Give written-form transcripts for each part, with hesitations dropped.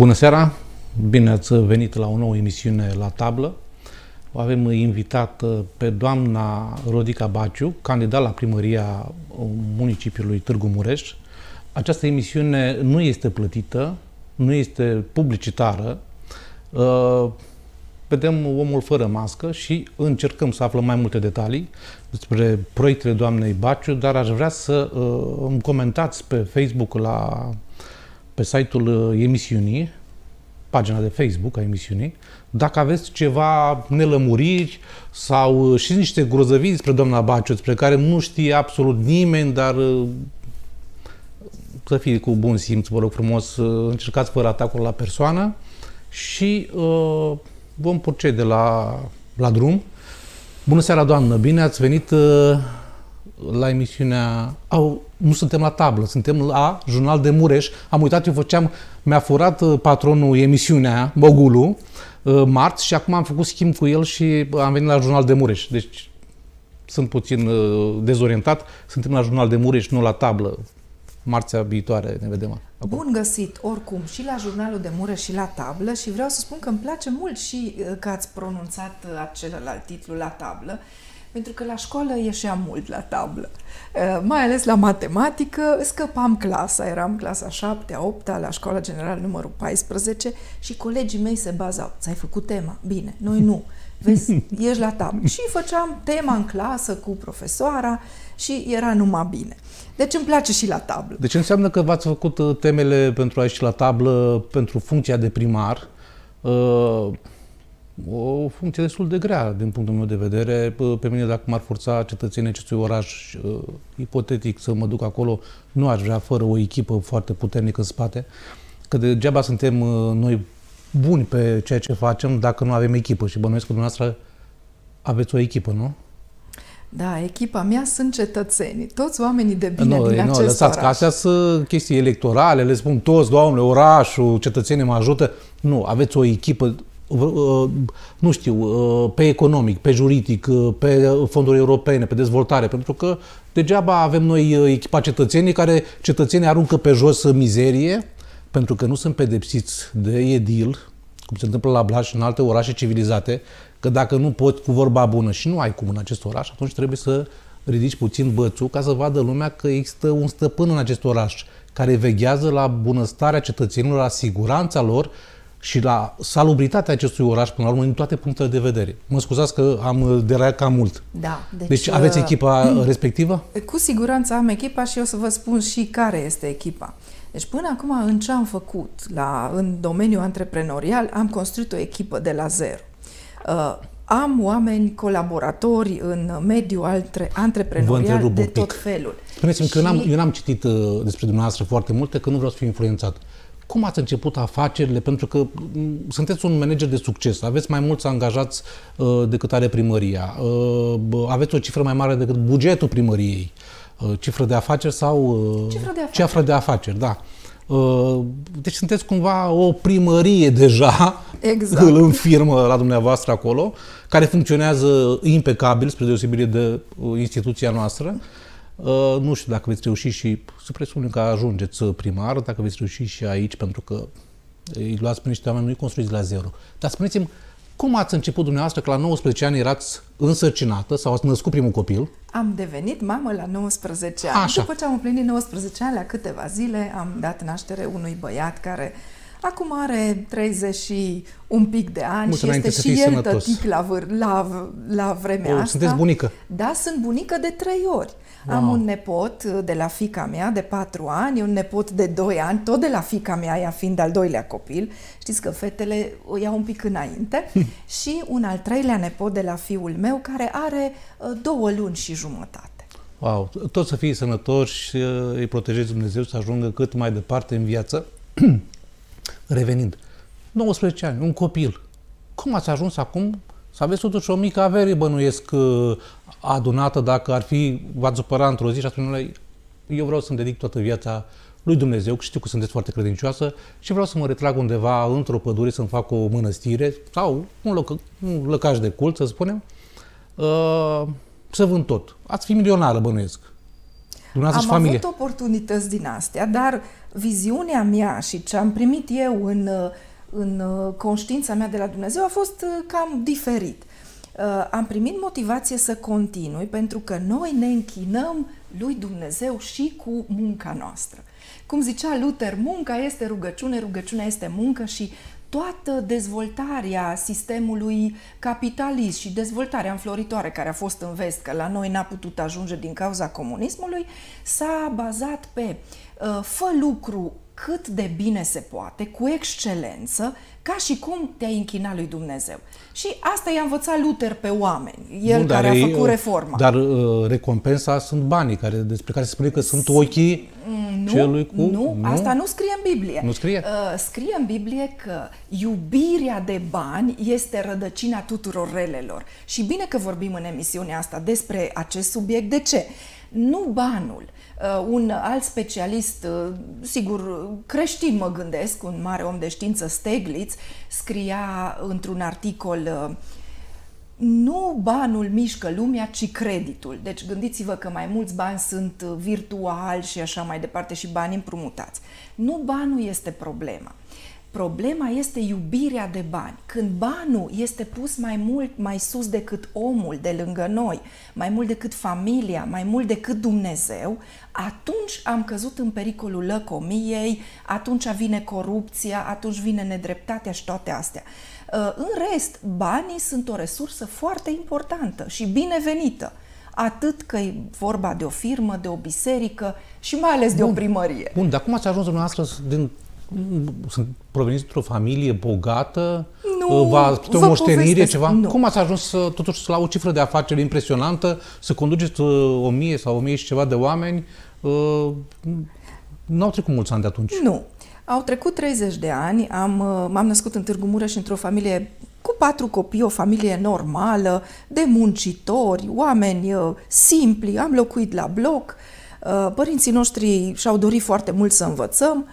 Bună seara! Bine ați venit la o nouă emisiune la tablă. O avem invitat pe doamna Rodica Baciu, candidat la primăria municipiului Târgu Mureș. Această emisiune nu este plătită, nu este publicitară. Vedem omul fără mască și încercăm să aflăm mai multe detalii despre proiectele doamnei Baciu, dar aș vrea să îmi comentați pe Facebook, pe site-ul emisiunii, pagina de Facebook a emisiunii, dacă aveți ceva nelămuriri sau și niște grozăvii despre doamna Baciu, despre care nu știe absolut nimeni, dar să fie cu bun simț, vă rog frumos, încercați fără atacuri la persoană și vom procede la drum. Bună seara, doamnă! Bine ați venit la emisiunea... Nu suntem la tablă, suntem la Jurnal de Mureș. Am uitat, eu făceam... Mi-a furat patronul emisiunea, Bogulu, marți, și acum am făcut schimb cu el și am venit la Jurnal de Mureș. Deci sunt puțin dezorientat. Suntem la Jurnal de Mureș, nu la tablă. Marțea viitoare ne vedem. Acolo. Bun găsit, oricum, și la Jurnalul de Mureș și la tablă, și vreau să spun că îmi place mult și că ați pronunțat celălalt titlu, la tablă, pentru că la școală ieșea mult la tablă. Mai ales la matematică, scăpam clasa, eram clasa 7-a, 8-a, la școala generală numărul 14 și colegii mei se bazau. Ți-ai făcut tema? Bine, noi nu. Vezi, ești la tablă. Și făceam tema în clasă cu profesoara și era numai bine. Deci îmi place și la tablă. Deci înseamnă că v-ați făcut temele pentru a ieși la tablă pentru funcția de primar. O funcție destul de grea, din punctul meu de vedere. Pe mine, dacă m-ar forța cetățenii acestui oraș, ipotetic, să mă duc acolo, nu aș vrea fără o echipă foarte puternică în spate. Că degeaba suntem noi buni pe ceea ce facem dacă nu avem echipă. Și bănuiesc că dumneavoastră aveți o echipă, nu? Da, echipa mea sunt cetățenii, toți oamenii de bine din acest lăsați, oraș. Că astea sunt chestii electorale, le spun toți, doamne, orașul, cetățenii mă ajută. Nu, aveți o echipă, nu știu, pe economic, pe juridic, pe fonduri europene, pe dezvoltare, pentru că degeaba avem noi echipa cetățenii, care cetățenii aruncă pe jos mizerie, pentru că nu sunt pedepsiți de edil, cum se întâmplă la Blaj și în alte orașe civilizate, că dacă nu poți cu vorba bună și nu ai cum în acest oraș, atunci trebuie să ridici puțin bățul ca să vadă lumea că există un stăpân în acest oraș care veghează la bunăstarea cetățenilor, la siguranța lor și la salubritatea acestui oraș, până la urmă, din toate punctele de vedere. Mă scuzați că am deraiat cam mult. Da. Deci aveți echipa respectivă? Cu siguranță am echipa și o să vă spun și care este echipa. Deci până acum, în ce am făcut în domeniul antreprenorial, am construit o echipă de la zero. Am oameni colaboratori în mediul antreprenorial de tot felul. Spuneți-mi că eu n-am citit despre dumneavoastră foarte multe, că nu vreau să fiu influențat. Cum ați început afacerile? Pentru că sunteți un manager de succes, aveți mai mulți angajați decât are primăria, aveți o cifră mai mare decât bugetul primăriei, cifră de afaceri sau... Cifră de afaceri, da. Deci sunteți cumva o primărie deja, exact, în firmă la dumneavoastră acolo, care funcționează impecabil, spre deosebire de instituția noastră. Nu știu dacă veți reuși și, să presupunem că ajungeți primar, dacă veți reuși și aici, pentru că îi luați pe niște oameni, nu-i construiți la zero. Dar spuneți-mi, cum ați început dumneavoastră, că la 19 ani erați însărcinată sau ați născut primul copil? Am devenit mamă la 19 ani. Așa. După ce am împlinit 19 ani, la câteva zile, am dat naștere unui băiat care acum are 30 și un pic de ani și este și el tătic la vremea asta. Sunteți bunică? Da, sunt bunică de 3 ori. Wow. Am un nepot de la fiica mea de 4 ani, un nepot de 2 ani, tot de la fiica mea, ea fiind al 2-lea copil. Știți că fetele o iau un pic înainte. Și un al 3-lea nepot de la fiul meu, care are 2 luni și jumătate. Wow! Tot să fii sănătoși, îi protejeți Dumnezeu să ajungă cât mai departe în viață. Revenind, 19 ani, un copil. Cum ați ajuns acum să aveți totuși o mică avere, bănuiesc, adunată? Dacă ar fi, v-ați supăra într-o zi și atunci, eu vreau să-mi dedic toată viața lui Dumnezeu, că știu că sunteți foarte credincioasă și vreau să mă retrag undeva într-o pădure, să-mi fac o mănăstire sau un lăcaș de cult, să spunem, să vând tot. Ați fi milionară, bănuiesc. Am familie. Avut oportunități din astea, dar viziunea mea și ce am primit eu în conștiința mea de la Dumnezeu a fost cam diferit. Am primit motivație să continui pentru că noi ne închinăm lui Dumnezeu și cu munca noastră. Cum zicea Luther, munca este rugăciune, rugăciunea este muncă și toată dezvoltarea sistemului capitalist și dezvoltarea înfloritoare care a fost în vest, că la noi n-a putut ajunge din cauza comunismului, s-a bazat pe fă lucru cât de bine se poate, cu excelență, ca și cum te-ai închina lui Dumnezeu. Și asta i-a învățat Luther pe oameni, el care a făcut reforma. Dar recompensa sunt banii, despre care se spune că sunt ochii celui cu... Nu, asta nu scrie în Biblie. Nu scrie? Scrie în Biblie că iubirea de bani este rădăcina tuturor relelor. Și bine că vorbim în emisiunea asta despre acest subiect. De ce? Nu banul. Un alt specialist, sigur, creștin mă gândesc, un mare om de știință, Steglitz, scria într-un articol: nu banul mișcă lumea, ci creditul. Deci gândiți-vă că mai mulți bani sunt virtuali și așa mai departe și bani împrumutați. Nu banul este problema. Problema este iubirea de bani. Când banul este pus mai mult, mai sus decât omul de lângă noi, mai mult decât familia, mai mult decât Dumnezeu, atunci am căzut în pericolul lăcomiei, atunci vine corupția, atunci vine nedreptatea și toate astea. În rest, banii sunt o resursă foarte importantă și binevenită. Atât că e vorba de o firmă, de o biserică și mai ales de o primărie. Bun, dar cum ați ajuns dumneavoastră din... Sunt proveniți dintr-o familie bogată? Nu, o moștenire, ceva? Nu. Cum ați ajuns totuși la o cifră de afaceri impresionantă, să conduceți 1000 sau 1000 și ceva de oameni? Nu au trecut mulți ani de atunci. Nu. Au trecut 30 de ani. M-am născut în Târgu Mureș într-o familie cu 4 copii, o familie normală, de muncitori, oameni simpli. Am locuit la bloc. Părinții noștri și-au dorit foarte mult să învățăm.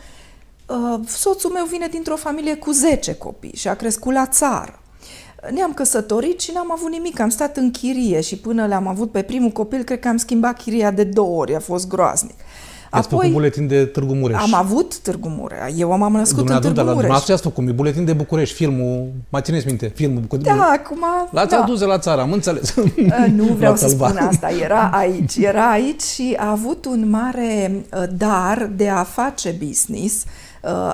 Soțul meu vine dintr-o familie cu 10 copii și a crescut la țară. Ne-am căsătorit și n-am avut nimic, am stat în chirie și până l-am avut pe primul copil, cred că am schimbat chiria de 2 ori, a fost groaznic. Apoi, făcut buletin de Târgu Mureș. Am avut Târgu Mureș. Eu am născut în Târgu Mureș. Dumneavoastră ați făcut buletin de București, filmul, mai țineți minte? Filmul București. Da, acum... L-ați adus de la țară, am înțeles. Nu vreau să spun asta, era aici și a avut un mare dar de a face business,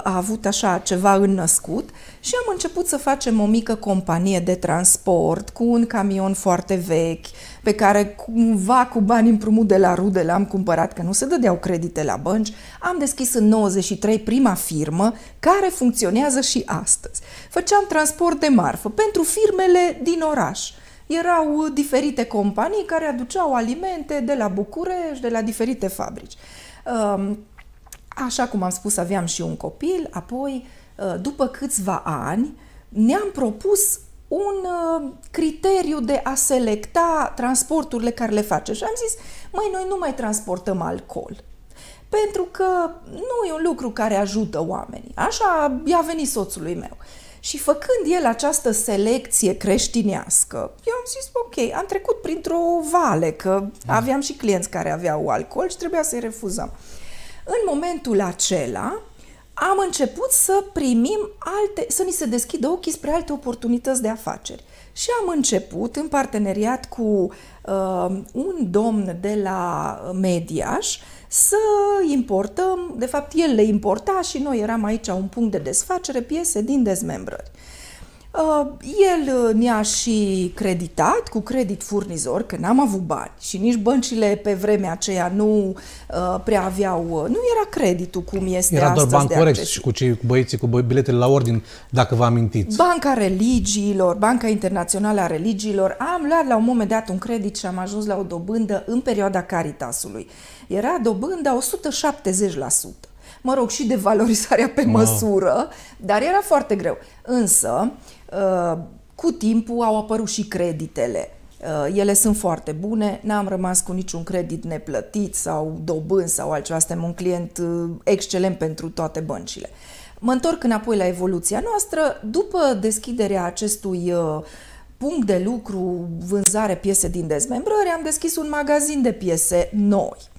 a avut așa ceva înnăscut și am început să facem o mică companie de transport cu un camion foarte vechi pe care cumva cu bani împrumut de la rude l-am cumpărat, că nu se dădeau credite la bănci. Am deschis în 93 prima firmă care funcționează și astăzi. Făceam transport de marfă pentru firmele din oraș. Erau diferite companii care aduceau alimente de la București, de la diferite fabrici. Așa cum am spus, aveam și un copil, apoi, după câțiva ani, ne-am propus un criteriu de a selecta transporturile care le facem. Și am zis, măi, noi nu mai transportăm alcool, pentru că nu e un lucru care ajută oamenii. Așa i-a venit soțului meu. Și făcând el această selecție creștinească, eu am zis, ok, am trecut printr-o vale, că aveam și clienți care aveau alcool și trebuia să-i refuzăm. În momentul acela am început să primim să ni se deschidă ochii spre alte oportunități de afaceri. Și am început în parteneriat cu un domn de la Mediaș să importăm, de fapt el le importa și noi eram aici un punct de desfacere, piese din dezmembrări. El ne-a și creditat cu credit furnizor, că n-am avut bani și nici băncile pe vremea aceea nu prea aveau, nu era creditul cum este astăzi. Era doar Bancorex și cu băieții cu biletele la ordin, dacă vă amintiți. Banca Religiilor, Banca Internațională a Religiilor, am luat la un moment dat un credit și am ajuns la o dobândă în perioada Caritasului. Era dobânda 170%. Mă rog, și de valorizarea pe măsură, dar era foarte greu. Însă, cu timpul au apărut și creditele. Ele sunt foarte bune, n-am rămas cu niciun credit neplătit sau dobânzi sau altceva. Suntem un client excelent pentru toate băncile. Mă întorc înapoi la evoluția noastră. După deschiderea acestui punct de lucru, vânzare piese din dezmembrări, am deschis un magazin de piese noi.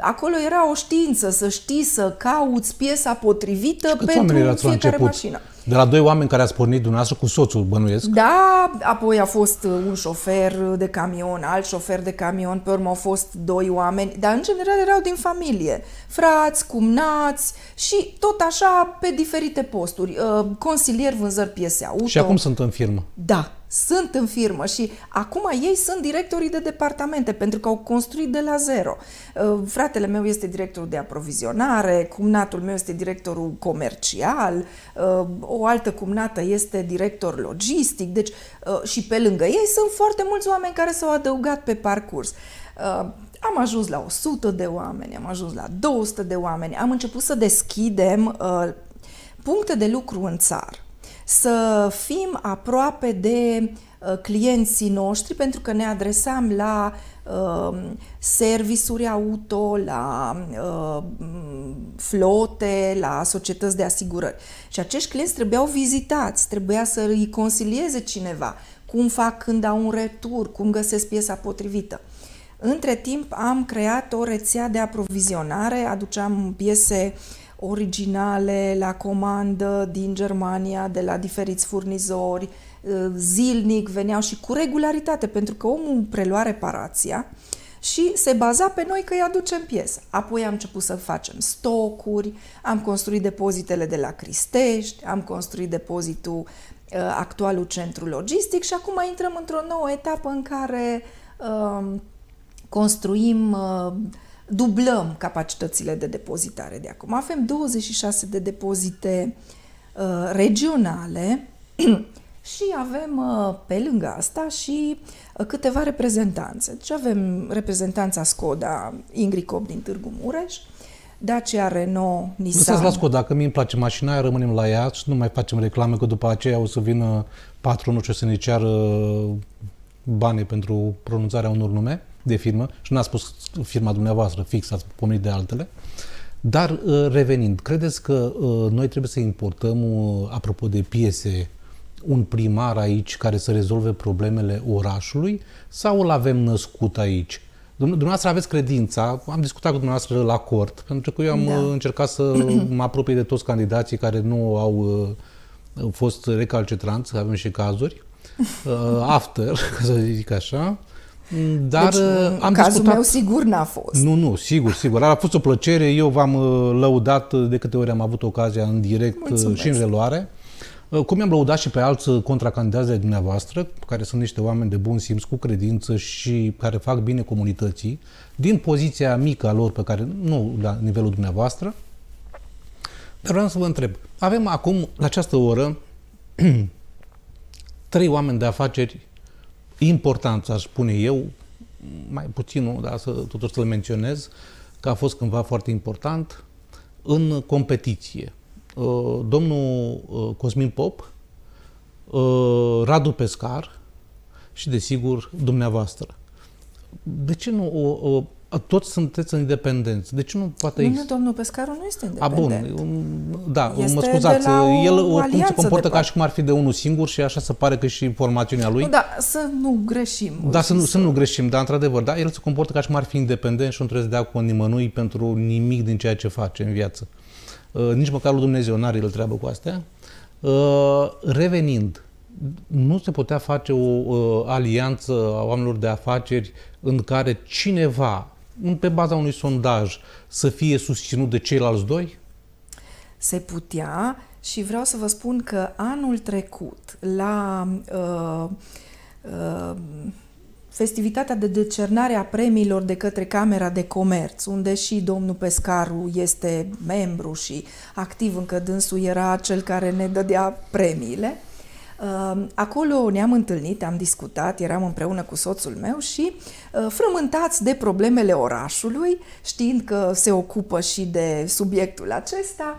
Acolo era o știință să știi să cauți piesa potrivită pentru fiecare mașină. De la doi oameni care ați pornit dumneavoastră cu soțul, bănuiesc. Da, apoi a fost un șofer de camion, alt șofer de camion, pe urmă au fost doi oameni, dar în general erau din familie, frați, cumnați și tot așa pe diferite posturi, consilier vânzări piese auto. Și acum sunt în firmă. Da, sunt în firmă și acum ei sunt directorii de departamente pentru că au construit de la zero. Fratele meu este directorul de aprovizionare, cumnatul meu este directorul comercial, o altă cumnată este director logistic, deci și pe lângă ei sunt foarte mulți oameni care s-au adăugat pe parcurs. Am ajuns la 100 de oameni, am ajuns la 200 de oameni, am început să deschidem puncte de lucru în țară, să fim aproape de clienții noștri pentru că ne adresam la servisuri auto, la flote, la societăți de asigurări. Și acești clienți trebuiau vizitați, trebuia să îi consilieze cineva cum fac când au un retur, cum găsesc piesa potrivită. Între timp am creat o rețea de aprovizionare, aduceam piese originale la comandă din Germania, de la diferiți furnizori, zilnic veneau și cu regularitate, pentru că omul prelua reparația și se baza pe noi că îi aducem piesă. Apoi am început să facem stocuri, am construit depozitele de la Cristești, am construit depozitul actualul centru logistic și acum intrăm într-o nouă etapă în care construim, dublăm capacitățile de depozitare de acum. Avem 26 de depozite regionale și avem pe lângă asta și câteva reprezentanțe. Deci avem reprezentanța Skoda, Ingricop din Târgu Mureș, Dacia, Renault, Nissan. Lăsați la Skoda, că mie îmi place mașina, rămânem la ea și nu mai facem reclame, că după aceea o să vină patronul și o să ne ceară bani pentru pronunțarea unor nume de firmă și n-a spus firma dumneavoastră, fix, ați pomenit de altele. Dar revenind, credeți că noi trebuie să importăm, apropo de piese, un primar aici care să rezolve problemele orașului sau îl avem născut aici? Dumneavoastră aveți credința, am discutat cu dumneavoastră la cort, pentru că eu am încercat să mă apropii de toți candidații care nu au fost recalcitranți, avem și cazuri, after, să zic așa. Dar deci, am cazul discutat... meu sigur n-a fost. Nu, sigur. A fost o plăcere. Eu v-am lăudat de câte ori am avut ocazia în direct. Mulțumesc. Și în reluare. Cum i-am lăudat și pe alți contracandidați de dumneavoastră, care sunt niște oameni de bun simț, cu credință și care fac bine comunității, din poziția mică a lor, pe care nu la nivelul dumneavoastră. Dar vreau să vă întreb. Avem acum, la această oră, trei oameni de afaceri important, aș spune eu, mai puțin, dar totuși să-l menționez, că a fost cândva foarte important, în competiție. Domnul Cosmin Pop, Radu Pescar și, desigur, dumneavoastră. De ce nu... Toți sunteți independenți. De ce nu poate exista? Nu, domnul Pescaru nu este independent. Da, este, mă scuzați. El oricum se comportă ca și cum ar fi de unul singur și așa se pare că și formațiunea lui. Nu, da, să nu greșim. Da, să nu greșim, dar într-adevăr, da, el se comportă ca și cum ar fi independent și nu trebuie să dea cu nimănui pentru nimic din ceea ce face în viață. Nici măcar lui Dumnezeu n-are el treabă cu astea. Revenind, nu se putea face o alianță a oamenilor de afaceri în care cineva, pe baza unui sondaj, să fie susținut de ceilalți doi? Se putea și vreau să vă spun că anul trecut, la festivitatea de decernare a premiilor de către Camera de Comerț, unde și domnul Pescaru este membru și activ, încă dânsul era cel care ne dădea premiile, acolo ne-am întâlnit, am discutat, eram împreună cu soțul meu și frământați de problemele orașului, știind că se ocupă și de subiectul acesta,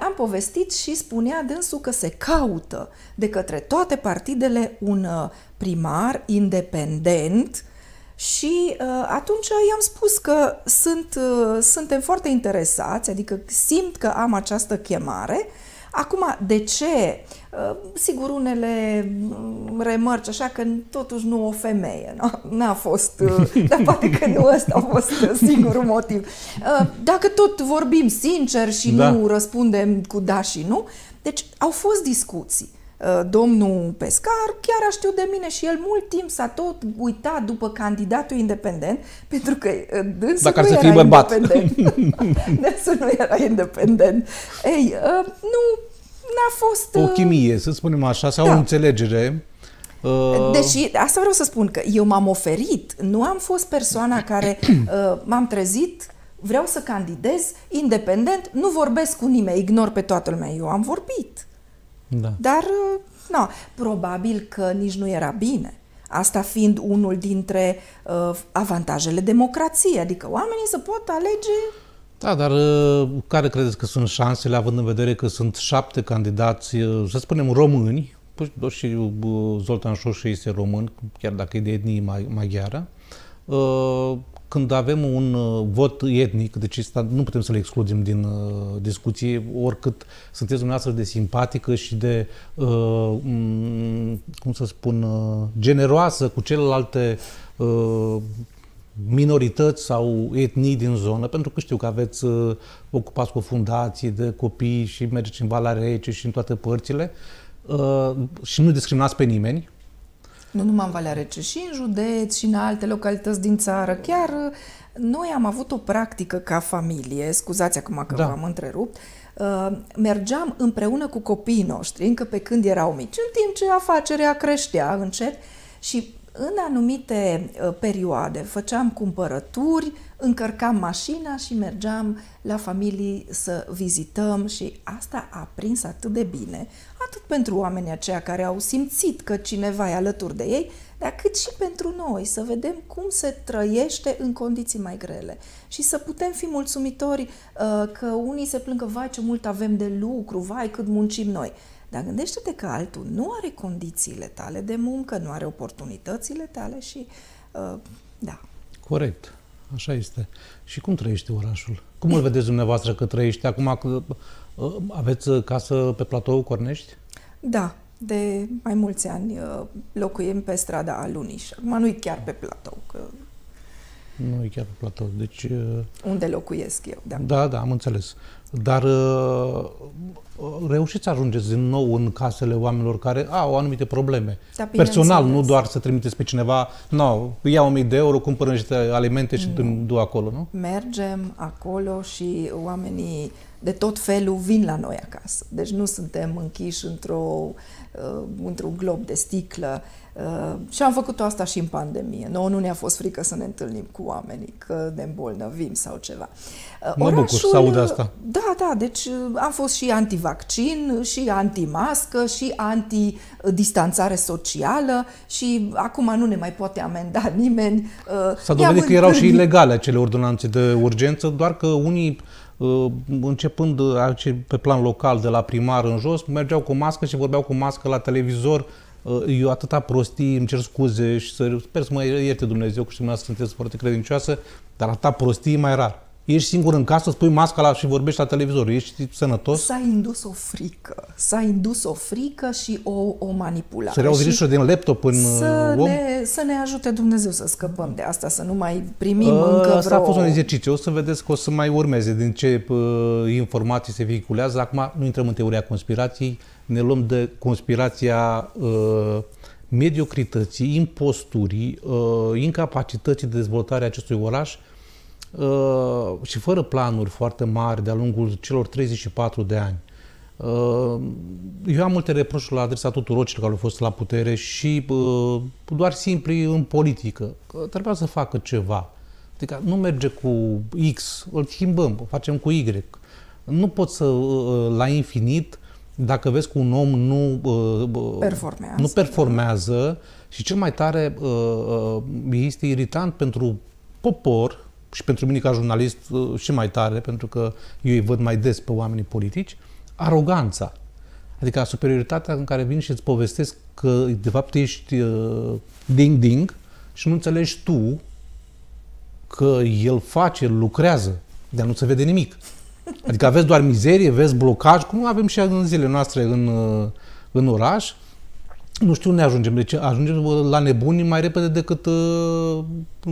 am povestit și spunea dânsul că se caută de către toate partidele un primar independent și atunci i-am spus că suntem foarte interesați, adică simt că am această chemare. Acum, de ce? Sigur, unele remarci, așa că totuși nu o femeie, n-a fost, dar poate că nu ăsta a fost singurul motiv. Dacă tot vorbim sincer și nu răspundem cu da și nu, deci au fost discuții. Domnul Pescar chiar a știut de mine și el mult timp s-a tot uitat după candidatul independent, pentru că dânsul nu era independent. Dânsul nu era independent. Ei, nu... N-a fost... O chimie, să spunem așa, sau o înțelegere. Deci, asta vreau să spun, că eu m-am oferit, nu am fost persoana care m-am trezit, vreau să candidez independent, nu vorbesc cu nimeni, ignor pe toată lumea. Eu am vorbit. Da. Dar, na, probabil că nici nu era bine. Asta fiind unul dintre avantajele democrației, adică oamenii se pot alege... Da, dar care credeți că sunt șansele, având în vedere că sunt 7 candidați, să spunem, români, și Zoltan Szőcs este român, chiar dacă e de etnie maghiară, când avem un vot etnic, deci nu putem să le excludem din discuție, oricât sunteți dumneavoastră de simpatică și de, cum să spun, generoasă cu celelalte minorități sau etnii din zonă, pentru că știu că aveți ocupați cu fundații de copii și mergeți în Valea Rece și în toate părțile și nu discriminați pe nimeni. Nu numai în Valea Rece, și în județ și în alte localități din țară. Chiar noi am avut o practică ca familie, scuzați acum că v-am întrerupt, mergeam împreună cu copiii noștri, încă pe când erau mici, în timp ce afacerea creștea încet și în anumite perioade făceam cumpărături, încărcam mașina și mergeam la familii să vizităm și asta a prins atât de bine, atât pentru oamenii aceia care au simțit că cineva e alături de ei, dar cât și pentru noi, să vedem cum se trăiește în condiții mai grele și să putem fi mulțumitori că unii se plâng că vai ce mult avem de lucru, vai cât muncim noi. Dar gândește-te că altul nu are condițiile tale de muncă, nu are oportunitățile tale și, da. Corect. Așa este. Și cum trăiește orașul? Cum îl vedeți dumneavoastră că trăiește? Acum că aveți casă pe platou Cornești? Da. De mai mulți ani locuim pe strada Aluniș. Acum nu-i chiar pe platou. Că... Nu-i chiar pe platou. Deci... Unde locuiesc eu, da. Da, da, am înțeles. Dar reușiți să ajungeți din nou în casele oamenilor care au anumite probleme. Da, personal, nu doar să trimiteți pe cineva, nu, ia 1000 de euro, cumpără niște alimente și du acolo, nu? Mergem acolo și oamenii de tot felul vin la noi acasă. Deci nu suntem închiși într-un glob de sticlă. Și am făcut asta și în pandemie. Noi nu ne-a fost frică să ne întâlnim cu oamenii, că ne îmbolnăvim sau ceva. Mă bucur să aud asta. Da, da, deci am fost și antivaccin, și antimască, și antidistanțare socială și acum nu ne mai poate amenda nimeni. S-a dovedit că erau și ilegale acele ordonanțe de urgență, doar că unii începând pe plan local de la primar în jos, mergeau cu mască și vorbeau cu mască la televizor. Eu atâta prostii, îmi cer scuze și sper să mă ierte Dumnezeu, că știu că sunteți foarte credincioasă, dar atâta prostii e mai rar. Ești singur în casă, spui masca și vorbești la televizor. Ești sănătos? S-a indus o frică. S-a indus o frică și o manipulare. Să reauziți-o din laptop în om? Să ne ajute Dumnezeu să scăpăm de asta, să nu mai primim încă vreo... Asta a fost un exercițiu. O să vedeți că o să mai urmeze din ce informații se vehiculează. Acum nu intrăm în teoria conspirației. Ne luăm de conspirația mediocrității, imposturii, incapacității de dezvoltare a acestui oraș, și fără planuri foarte mari de-a lungul celor 34 de ani. Eu am multe reproșuri la adresa tuturor celor care au fost la putere și doar simpli în politică. Că trebuia să facă ceva. Adică nu merge cu X, îl schimbăm, o facem cu Y. Nu poți să, la infinit, dacă vezi că un om nu performează și cel mai tare este irritant pentru popor, și pentru mine ca jurnalist și mai tare, pentru că eu îi văd mai des pe oamenii politici, aroganța. Adică superioritatea în care vin și îți povestesc că de fapt ești ding-ding și nu înțelegi tu că el face, lucrează, dar nu se vede nimic. Adică aveți doar mizerie, vezi blocaj, cum avem și în zilele noastre în oraș. Nu știu unde ajungem. Deci ajungem la nebuni mai repede decât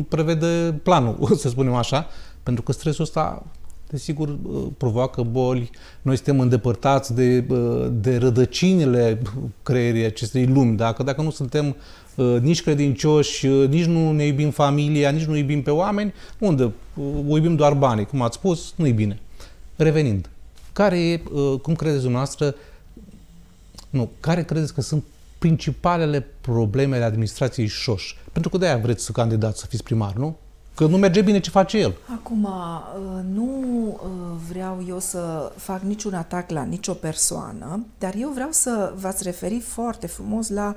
prevede planul, să spunem așa. Pentru că stresul ăsta, desigur, provoacă boli. Noi suntem îndepărtați de rădăcinile creierii acestei lumi. Dacă nu suntem nici credincioși, nici nu ne iubim familia, nici nu iubim pe oameni, unde? Iubim doar banii. Cum ați spus, nu-i bine. Revenind, cum credeți dumneavoastră, care credeți că sunt principalele probleme ale administrației Șoș? Pentru că de-aia vreți să candidați, să fiți primar, nu? Că nu merge bine ce face el. Acum, nu vreau eu să fac niciun atac la nicio persoană, dar eu vreau să v-ați referi foarte frumos la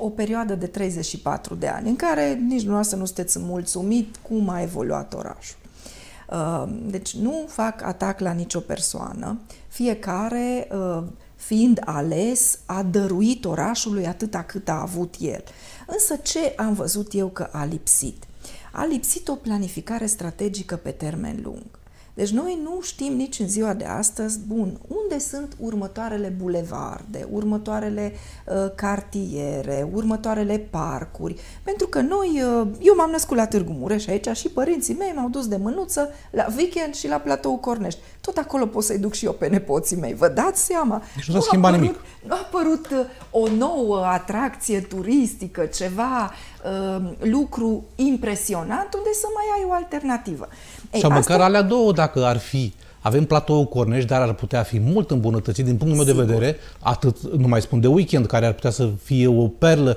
o perioadă de 34 de ani, în care nici dumneavoastră nu sunteți mulțumit cum a evoluat orașul. Deci nu fac atac la nicio persoană. Fiecare, fiind ales, a dăruit orașului atâta cât a avut el. Însă ce am văzut eu că a lipsit? A lipsit o planificare strategică pe termen lung. Deci noi nu știm nici în ziua de astăzi, bun, unde sunt următoarele bulevarde, următoarele cartiere, următoarele parcuri. Pentru că eu m-am născut la Târgu Mureș aici și părinții mei m-au dus de mânuță la weekend și la platoul Cornești. Tot acolo pot să-i duc și eu pe nepoții mei. Vă dați seama? Deci nu s-a schimbat nimic. Nu a apărut o nouă atracție turistică, ceva, lucru impresionant, unde să mai ai o alternativă. Ei, și măcar alea două, dacă ar fi. Avem platoul Cornești, dar ar putea fi mult îmbunătățit din punctul meu de vedere, atât, nu mai spun de weekend, care ar putea să fie o perlă.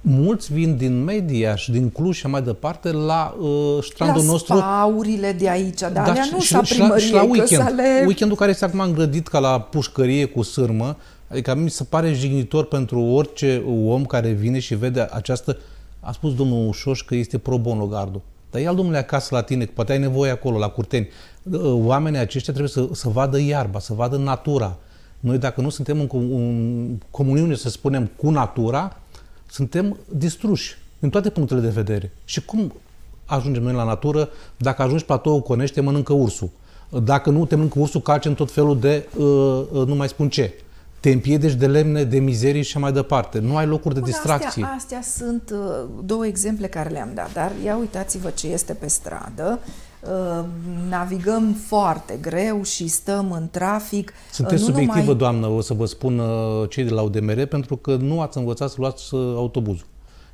Mulți vin din Mediaș, din Cluj și mai departe la strandul nostru. La spaurile de aici, dar alea nu s-a primărie. Și la weekend. Weekendul care este acum îngrădit ca la pușcărie cu sârmă, adică mi se pare jignitor pentru orice om care vine și vede această... A spus domnul Șoș că este pro bono gardul. Dar ia-l, domnule, acasă la tine, că poate ai nevoie acolo, la curteni. Oamenii aceștia trebuie să vadă iarba, să vadă natura. Noi, dacă nu suntem în comuniune, să spunem, cu natura, suntem distruși din toate punctele de vedere. Și cum ajungem noi la natură? Dacă ajungi platoul Cornești, te mănâncă ursul. Dacă nu te mănâncă ursul, calci în tot felul de nu mai spun ce. Te împiedici de lemne, de mizerii și mai departe. Nu ai locuri de distracție. Astea sunt două exemple care le-am dat, dar ia uitați-vă ce este pe stradă. Navigăm foarte greu și stăm în trafic. Sunteți subiectivă, numai... doamnă, o să vă spun cei de la UDMR, pentru că nu ați învățat să luați autobuzul.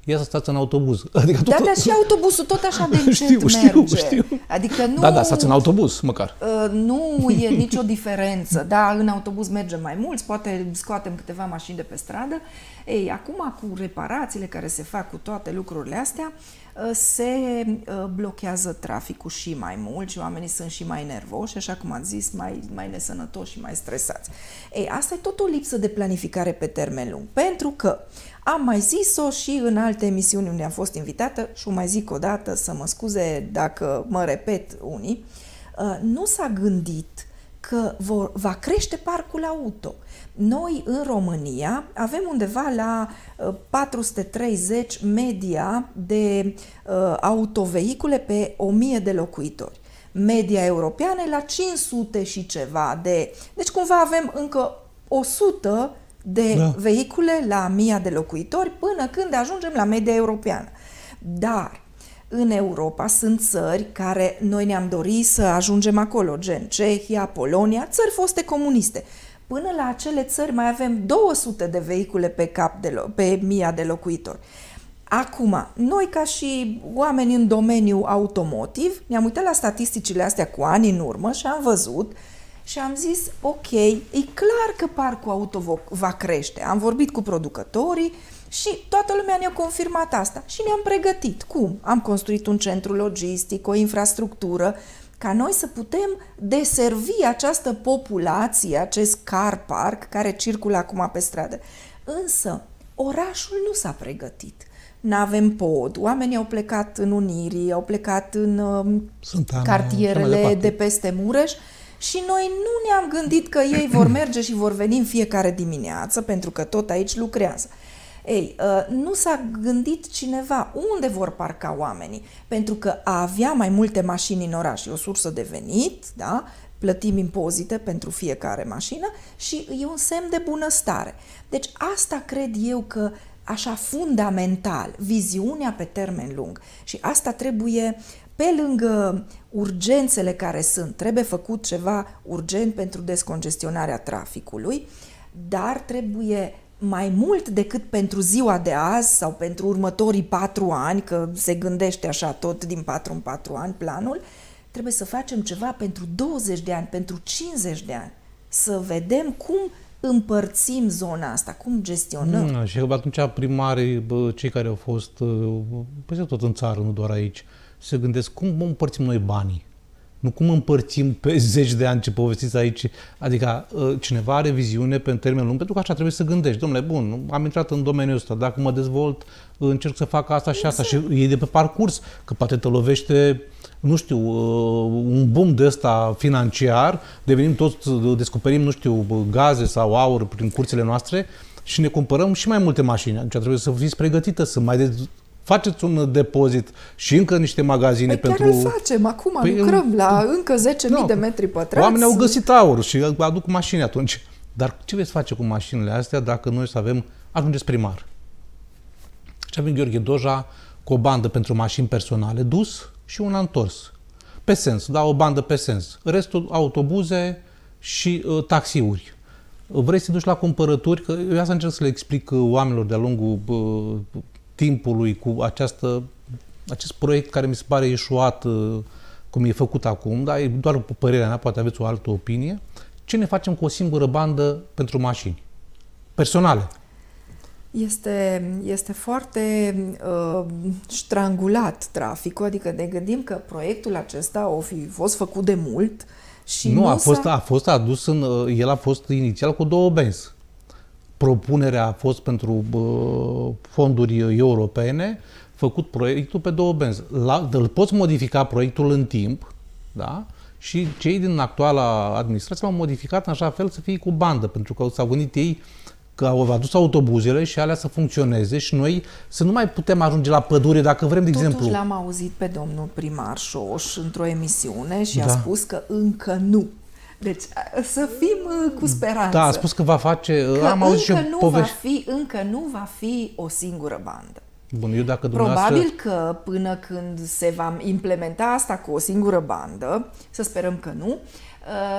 Ia să stați în autobuz. Adică tot... Da, și autobuzul tot așa de încet merge. Știu. Adică nu... Da, stați în autobuz, măcar. Nu e nicio diferență. Da, în autobuz mergem mai mulți, poate scoatem câteva mașini de pe stradă. Ei, acum cu reparațiile care se fac, cu toate lucrurile astea, se blochează traficul și mai mult și oamenii sunt și mai nervoși, așa cum am zis, mai nesănătoși și mai stresați. Ei, asta e tot o lipsă de planificare pe termen lung, pentru că am mai zis-o și în alte emisiuni unde am fost invitată și o mai zic o dată, să mă scuze dacă mă repet unii, nu s-a gândit că va crește parcul auto. Noi, în România, avem undeva la 430 media de autovehicule pe 1000 de locuitori. Media europeană la 500 și ceva de... Deci cumva avem încă 100 de vehicule la 1000 de locuitori până când ajungem la media europeană. Dar în Europa sunt țări care noi ne-am dorit să ajungem acolo, gen Cehia, Polonia, țări foste comuniste. Până la acele țări mai avem 200 de vehicule pe 1000 de locuitori. Acum, noi ca și oameni în domeniul automotiv, ne-am uitat la statisticile astea cu ani în urmă și am văzut și am zis, ok, e clar că parcul auto va crește. Am vorbit cu producătorii și toată lumea ne-a confirmat asta și ne-am pregătit. Cum? Am construit un centru logistic, o infrastructură, ca noi să putem deservi această populație, acest car park care circulă acum pe stradă. Însă, orașul nu s-a pregătit. N-avem pod, oamenii au plecat în Unirii, au plecat în cartierele de peste Mureș și noi nu ne-am gândit că ei vor merge și vor veni în fiecare dimineață, pentru că tot aici lucrează. Ei, nu s-a gândit cineva unde vor parca oamenii, pentru că a avea mai multe mașini în oraș e o sursă de venit, da? plătim impozite pentru fiecare mașină și e un semn de bunăstare. Deci asta cred eu că așa fundamental, viziunea pe termen lung și asta trebuie, pe lângă urgențele care sunt, trebuie făcut ceva urgent pentru descongestionarea traficului, dar trebuie mai mult decât pentru ziua de azi sau pentru următorii 4 ani, că se gândește așa tot din 4 în 4 ani planul, trebuie să facem ceva pentru 20 de ani, pentru 50 de ani, să vedem cum împărțim zona asta, cum gestionăm. Și atunci primarii, cei care au fost peste tot în țară, nu doar aici, se gândesc cum împărțim noi banii. Nu cum împărțim pe 10 de ani ce povestiți aici. Adică cineva are viziune pe termen lung, pentru că așa trebuie să gândești. Dom'le, bun, am intrat în domeniul ăsta, dacă mă dezvolt, încerc să fac asta și asta. Exact. Și e de pe parcurs, că poate te lovește, nu știu, un boom de ăsta financiar, devenim toți, descoperim, nu știu, gaze sau aur prin cursele noastre și ne cumpărăm și mai multe mașini. Deci trebuie să fiți pregătită, să mai faceți un depozit și încă niște magazine pentru... Păi chiar îl facem, acum lucrăm la încă 10.000 de metri pătrați. Oamenii au găsit aur și aduc mașini atunci. Dar ce veți face cu mașinile astea dacă noi să avem... Ajungeți primar. Și avem Gheorghe Doja cu o bandă pentru mașini personale dus și una întors. Pe sens, da, o bandă pe sens. Restul autobuze și taxiuri. Vrei să duci la cumpărături? Că eu asta încerc să le explic oamenilor de-a lungul... timpului cu acest proiect care mi se pare ieșuat cum e făcut acum, dar e doar părerea mea, poate aveți o altă opinie. Ce ne facem cu o singură bandă pentru mașini personale? Este foarte strangulat traficul, adică ne gândim că proiectul acesta o fi fost făcut de mult și nu a fost adus în... El a fost inițial cu 2 benzi. Propunerea a fost pentru fonduri europene, făcut proiectul pe 2 benzi. Îl poți modifica proiectul în timp, da? Și cei din actuala administrație l-au modificat în așa fel să fie cu bandă, pentru că s-au gândit ei că au adus autobuzele și alea să funcționeze și noi să nu mai putem ajunge la pădure dacă vrem, de exemplu. Totuși l-am auzit pe domnul primar Șoș într-o emisiune și a spus că încă nu. Deci să fim cu speranță. Da, a spus că va face... Că am auzit încă, și nu va fi, încă nu va fi o singură bandă. Bun, eu dacă dumneavoastră... Probabil că până când se va implementa asta cu o singură bandă, să sperăm că nu,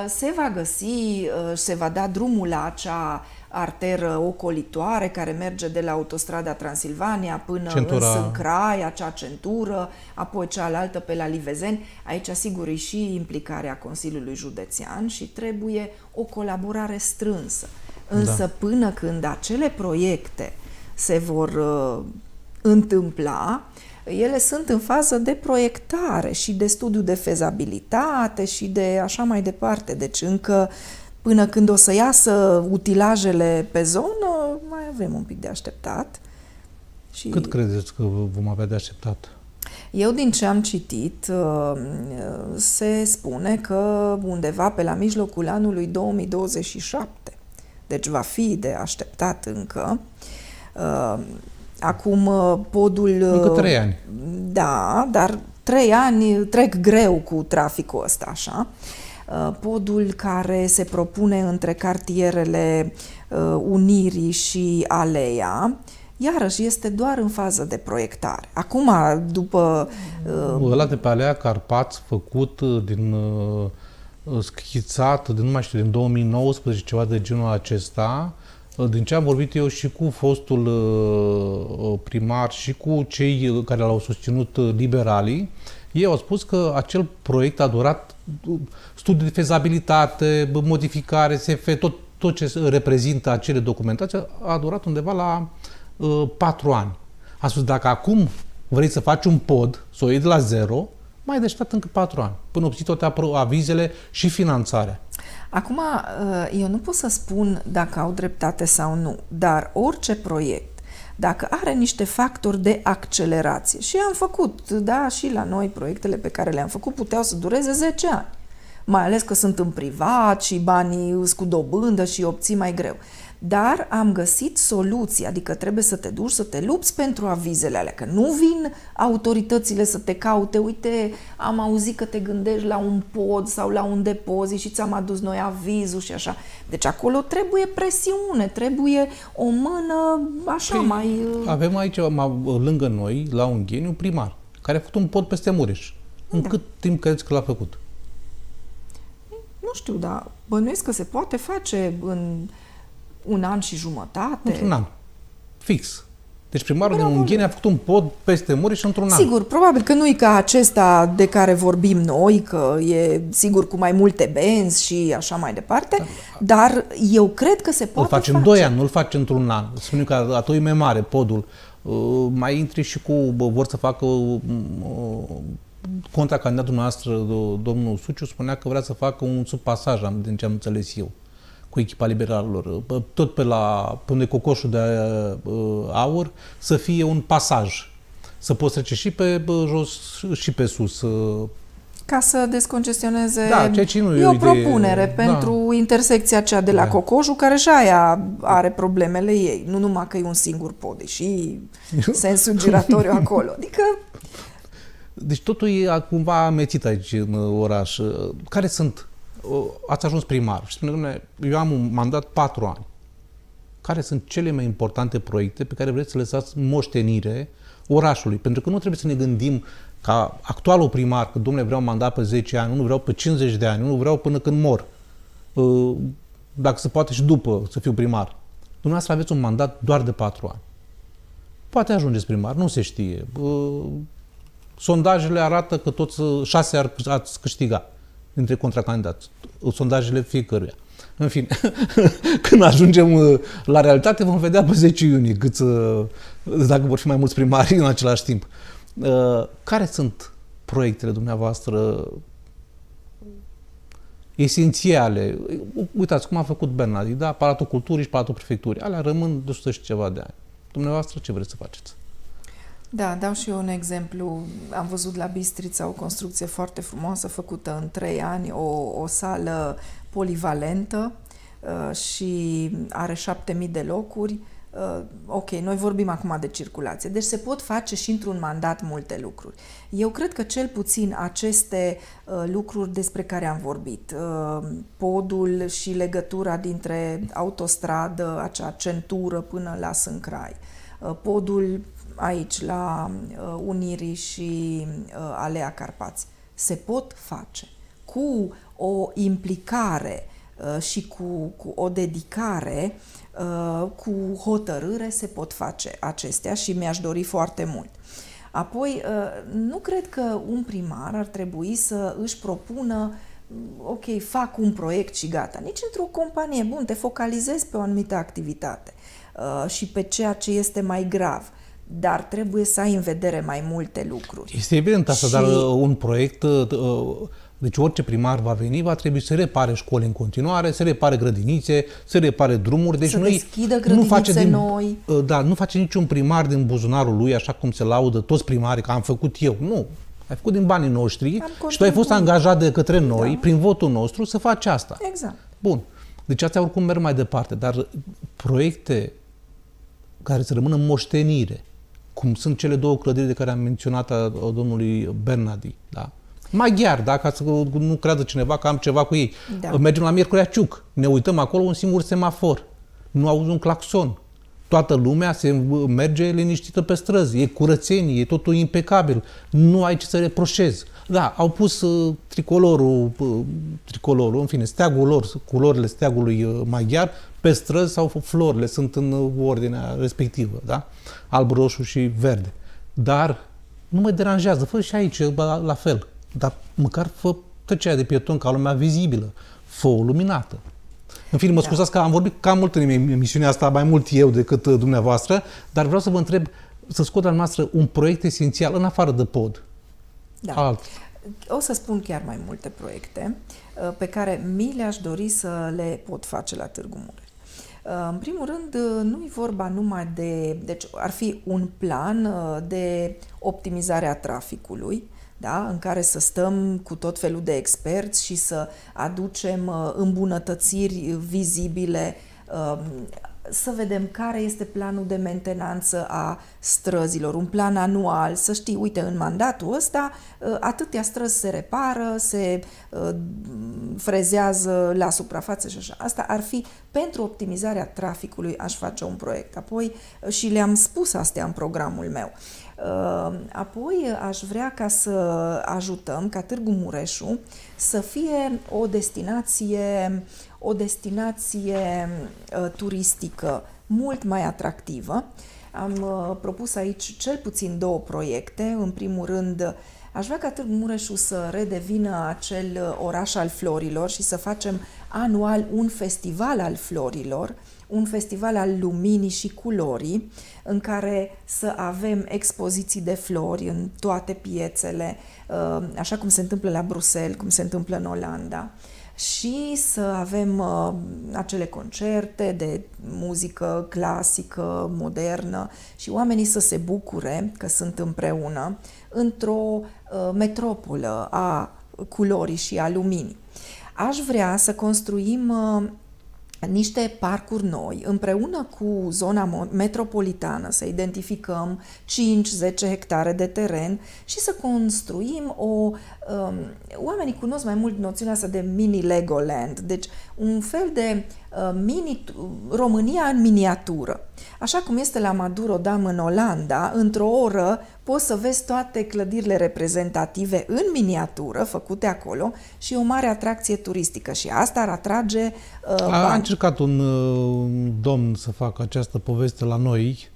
se va găsi, se va da drumul la acea arteră ocolitoare care merge de la autostrada Transilvania până în Sâncrai, acea centură, apoi cealaltă pe la Livezeni. Aici, sigur, e și implicarea Consiliului Județean și trebuie o colaborare strânsă. Însă, da, până când acele proiecte se vor întâmpla, ele sunt în fază de proiectare și de studiu de fezabilitate și de așa mai departe. Deci încă până când o să iasă utilajele pe zonă, mai avem un pic de așteptat. Și cât credeți că vom avea de așteptat? Eu, din ce am citit, se spune că undeva pe la mijlocul anului 2027. Deci va fi de așteptat încă. Acum podul... Încă 3 ani. Da, dar 3 ani trec greu cu traficul ăsta, așa. Podul care se propune între cartierele Unirii și Aleia, iarăși este doar în fază de proiectare. Acum, după... Ăla de pe Aleia Carpați, făcut din... schițat, din, nu mai știu, din 2019, ceva de genul acesta... Din ce am vorbit eu și cu fostul primar și cu cei care l-au susținut liberalii, ei au spus că acel proiect a durat studii de fezabilitate, modificare, SF, tot ce reprezintă acele documentații, a durat undeva la 4 ani. A spus, dacă acum vrei să faci un pod, să o iei de la zero, mai deștept încă 4 ani, până obții toate avizele și finanțarea. Acum, eu nu pot să spun dacă au dreptate sau nu, dar orice proiect, dacă are niște factori de accelerație, și am făcut, da, și la noi proiectele pe care le-am făcut puteau să dureze 10 ani, mai ales că sunt în privat și banii sunt cu dobândă și obții mai greu. dar am găsit soluții, adică trebuie să te duci, să te lupți pentru avizele alea, că nu vin autoritățile să te caute, uite, am auzit că te gândești la un pod sau la un depozit și ți-am adus noi avizul și așa. Deci acolo trebuie presiune, trebuie o mână așa păi, mai... Avem aici, lângă noi, la Ungheni, un primar care a făcut un pod peste Mureș. Da. În cât timp crezi că l-a făcut? Nu știu, dar bănuiesc că se poate face în 1 an și jumătate. Într-un an. Fix. Deci primarul din Ungheni a făcut un pod peste Mureș într-un an. Sigur, probabil că nu e ca acesta de care vorbim noi, că e sigur cu mai multe benzi și așa mai departe, dar eu cred că se poate face. Îl facem 2 ani, nu-l faci într-un an. Spune că a tot e mare podul. Mai intri și cu, vor să facă contracandidatul noastră, domnul Szőcs, spunea că vrea să facă un subpasaj, din ce am înțeles eu, cu echipa liberalilor. Tot pe la unde cocoșul de aur să fie un pasaj. Să poți trece și pe jos și pe sus. Ca să descongestioneze. Da, ceea ce nu e o propunere pentru intersecția aceea de la Cocoșul, care și aia are problemele ei. Nu numai că e un singur pod, deși sensul giratoriu acolo. Adică... Deci totul e cumva amețit aici în oraș. Care sunt? Ați ajuns primar și spune, domnule, eu am un mandat 4 ani. Care sunt cele mai importante proiecte pe care vreți să le lăsați moștenire orașului? Pentru că nu trebuie să ne gândim ca actualul primar, că domnule, vreau mandat pe 10 ani, nu vreau pe 50 de ani, nu vreau până când mor. Dacă se poate și după să fiu primar. Dumneavoastră aveți un mandat doar de 4 ani. Poate ajungeți primar, nu se știe. Sondajele arată că toți 6 ați câștiga dintre contracandidați. Sondajele fiecăruia. În fine, când ajungem la realitate, vom vedea pe 10 iunie cât, dacă vor fi mai mulți primari în același timp. Care sunt proiectele dumneavoastră esențiale? Uitați cum a făcut Bernardi, da? Palatul Culturii și Palatul Prefecturii. Alea rămân de 100 și ceva de ani. Dumneavoastră ce vreți să faceți? Da, dau și eu un exemplu. Am văzut la Bistrița o construcție foarte frumoasă, făcută în 3 ani, o sală polivalentă și are 7000 de locuri. Ok, noi vorbim acum de circulație, deci se pot face și într-un mandat multe lucruri. Eu cred că cel puțin aceste lucruri despre care am vorbit, podul și legătura dintre autostradă, acea centură până la Sâncrai, podul aici la Unirii și Aleia Carpați, se pot face cu o implicare și cu o dedicare, cu hotărâre se pot face acestea și mi-aș dori foarte mult. Apoi, nu cred că un primar ar trebui să își propună ok, fac un proiect și gata. Nici într-o companie, bun, te focalizezi pe o anumită activitate și pe ceea ce este mai grav. Dar trebuie să ai în vedere mai multe lucruri. Este evident asta, și... dar un proiect, deci orice primar va veni, va trebui să repare școli în continuare, să repare grădinițe, să repare drumuri. Deci să deschidă grădinițe noi. Da, nu face niciun primar din buzunarul lui, așa cum se laudă toți primarii, că am făcut eu. Nu. Ai făcut din banii noștri și tu ai fost angajat de către noi, da, prin votul nostru, să faci asta. Exact. Bun. Deci astea oricum merg mai departe, dar proiecte care să rămână moștenire, cum sunt cele 2 clădiri de care am menționat a domnului Bernardi, da? Maghiar, da? Ca să nu creadă cineva că am ceva cu ei. Da. Mergem la Miercurea Ciuc, ne uităm acolo, un singur semafor, nu auzi un claxon. Toată lumea se merge liniștită pe străzi, e curățenie, e totul impecabil, nu ai ce să reproșezi. Da, au pus tricolorul, în fine, steagul lor, culorile steagului maghiar, pe străzi sau florile, sunt în ordinea respectivă, da? Alb, roșu și verde. Dar nu mă deranjează, fă și aici la fel, dar măcar fă tăcerea de pieton ca lumea vizibilă, fă o luminată. În fine, mă scuzați că am vorbit cam mult în emisiunea asta, mai mult eu decât dumneavoastră, dar vreau să vă întreb, să scot la noastră un proiect esențial, în afară de pod. Da. Alt. O să spun chiar mai multe proiecte pe care mi le-aș dori să le pot face la Târgu Mureș. În primul rând, nu-i vorba numai de... Deci ar fi un plan de optimizare a traficului, da? În care să stăm cu tot felul de experți și să aducem îmbunătățiri vizibile Să vedem care este planul de mentenanță a străzilor, un plan anual, să știi, uite, în mandatul ăsta atâtea străzi se repară, se frezează la suprafață și așa. Asta ar fi, pentru optimizarea traficului, aș face un proiect. Apoi, și le-am spus astea în programul meu. Apoi aș vrea ca să ajutăm ca Târgu Mureșul să fie o destinație turistică mult mai atractivă. Am propus aici cel puțin două proiecte. În primul rând, aș vrea ca Târgu Mureșul să redevină acel oraș al florilor și să facem anual un festival al florilor, un festival al luminii și culorii, în care să avem expoziții de flori în toate piețele, așa cum se întâmplă la Bruxelles, cum se întâmplă în Olanda, și să avem acele concerte de muzică clasică, modernă, și oamenii să se bucure că sunt împreună într-o metropolă a culorii și a luminii. Aș vrea să construim niște parcuri noi, împreună cu zona metropolitană, să identificăm 5-10 hectare de teren și să construim oamenii cunosc mai mult noțiunea asta de mini-Legoland, deci un fel de România în miniatură. Așa cum este la Madurodam în Olanda, într-o oră poți să vezi toate clădirile reprezentative în miniatură, făcute acolo, și e o mare atracție turistică și asta ar atrage bani. A încercat un domn să facă această poveste la noi,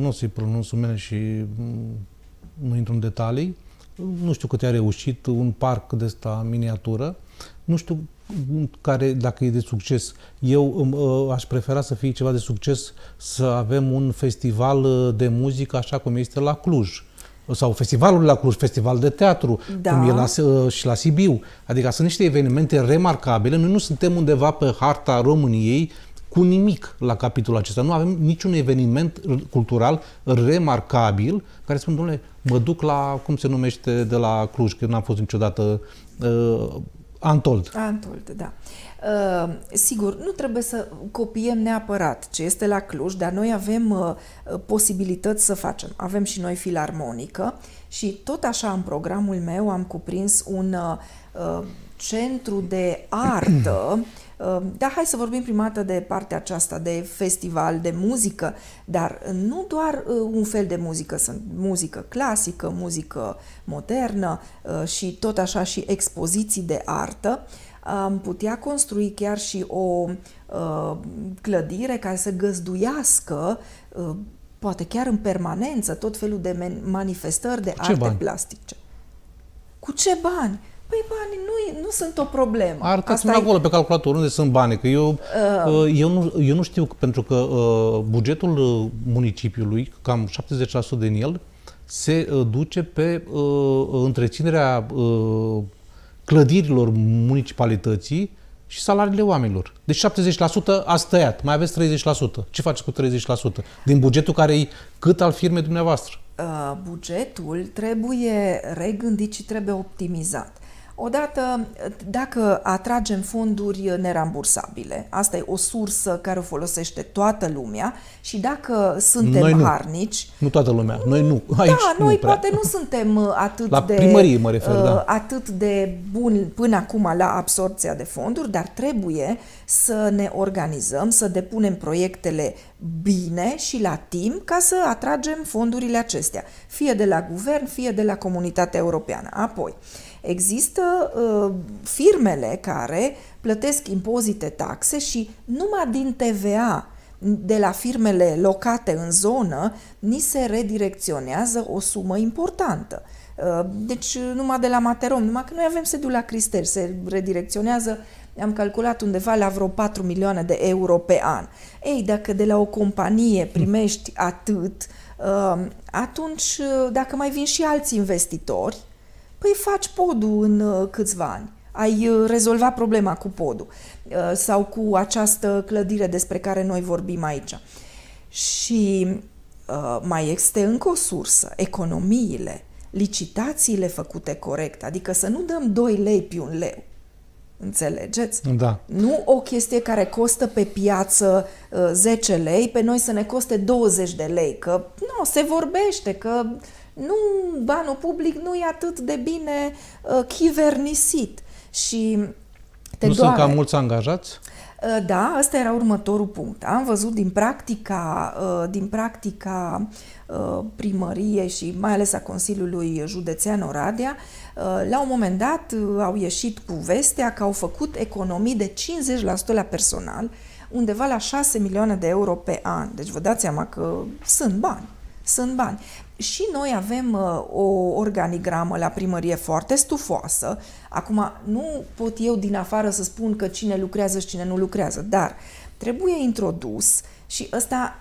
nu o să-i pronunț numele și nu intru în detalii, nu știu cât i-a reușit, un parc de asta miniatură, nu știu care, dacă e de succes. Eu aș prefera să fie ceva de succes, să avem un festival de muzică așa cum este la Cluj. Sau festivalul la Cluj, festival de teatru, da, cum e și la Sibiu. Adică sunt niște evenimente remarcabile. Noi nu suntem undeva pe harta României cu nimic la capitolul acesta. Nu avem niciun eveniment cultural remarcabil care spun, domnule, mă duc la, cum se numește, de la Cluj, că n-am fost niciodată... Antold, da. Sigur, nu trebuie să copiem neapărat ce este la Cluj, dar noi avem posibilități să facem. Avem și noi filarmonică și tot așa în programul meu am cuprins un centru de artă. Da, hai să vorbim prima dată de partea aceasta de festival de muzică, dar nu doar un fel de muzică, sunt muzică clasică, muzică modernă și tot așa și expoziții de artă. Am putea construi chiar și o clădire care să găzduiască, poate chiar în permanență, tot felul de manifestări de arte plastice. Cu ce bani? Păi banii nu sunt o problemă. Arătați-mi acolo pe calculator unde sunt banii, că eu nu știu, pentru că bugetul municipiului, cam 70% din el, se duce pe întreținerea clădirilor municipalității și salariile oamenilor. Deci 70% ați tăiat, mai aveți 30%. Ce faceți cu 30%? Din bugetul care e cât al firmei dumneavoastră? Bugetul trebuie regândit și trebuie optimizat. Odată, dacă atragem fonduri nerambursabile, asta e o sursă care o folosește toată lumea, și dacă suntem harnici... Nu toată lumea, noi nu. Aici da, noi nu poate nu suntem atât la primărie, mă refer, da, atât de buni până acum la absorpția de fonduri, dar trebuie să ne organizăm, să depunem proiectele bine și la timp ca să atragem fondurile acestea, fie de la guvern, fie de la comunitatea europeană. Apoi, există firmele care plătesc impozite, taxe și numai din TVA de la firmele locate în zonă ni se redirecționează o sumă importantă. Deci numai de la Materom, numai că noi avem sediul la Cristești, se redirecționează, am calculat undeva la vreo 4 milioane de euro pe an. Ei, dacă de la o companie primești atât, atunci dacă mai vin și alți investitori, păi faci podul în câțiva ani, ai rezolvat problema cu podul sau cu această clădire despre care noi vorbim aici. Și mai este încă o sursă, economiile, licitațiile făcute corect, adică să nu dăm 2 lei pe 1 leu. Înțelegeți? Da. Nu o chestie care costă pe piață 10 lei, pe noi să ne coste 20 de lei, că nu, se vorbește, că nu, banul public nu e atât de bine chivernisit. Și te doare. Nu sunt cam mulți angajați? Da, ăsta era următorul punct. Am văzut din practica primăriei și mai ales a Consiliului Județean Oradea, la un moment dat au ieșit cu vestea că au făcut economii de 50% la personal, undeva la 6 milioane de euro pe an. Deci vă dați seama că sunt bani, sunt bani. Și noi avem o organigramă la primărie foarte stufoasă. Acum, nu pot eu din afară să spun că cine lucrează și cine nu lucrează, dar trebuie introdus și ăsta,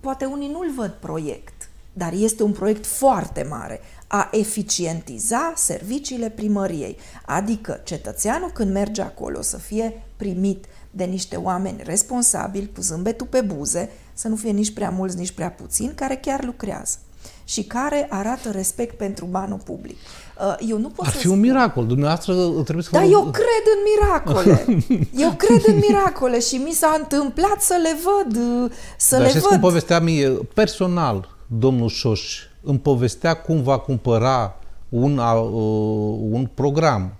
poate unii nu-l văd proiect, dar este un proiect foarte mare, a eficientiza serviciile primăriei. Adică cetățeanul când merge acolo să fie primit de niște oameni responsabili, cu zâmbetul pe buze, să nu fie nici prea mulți, nici prea puțini, care chiar lucrează și care arată respect pentru banul public. Eu nu pot. Ar fi un miracol. Dumneavoastră trebuie să... Dar eu cred în miracole. Eu cred în miracole și mi s-a întâmplat să le văd. Dar știți cum povestea mie personal domnul Șoș? Îmi povestea cum va cumpăra un program,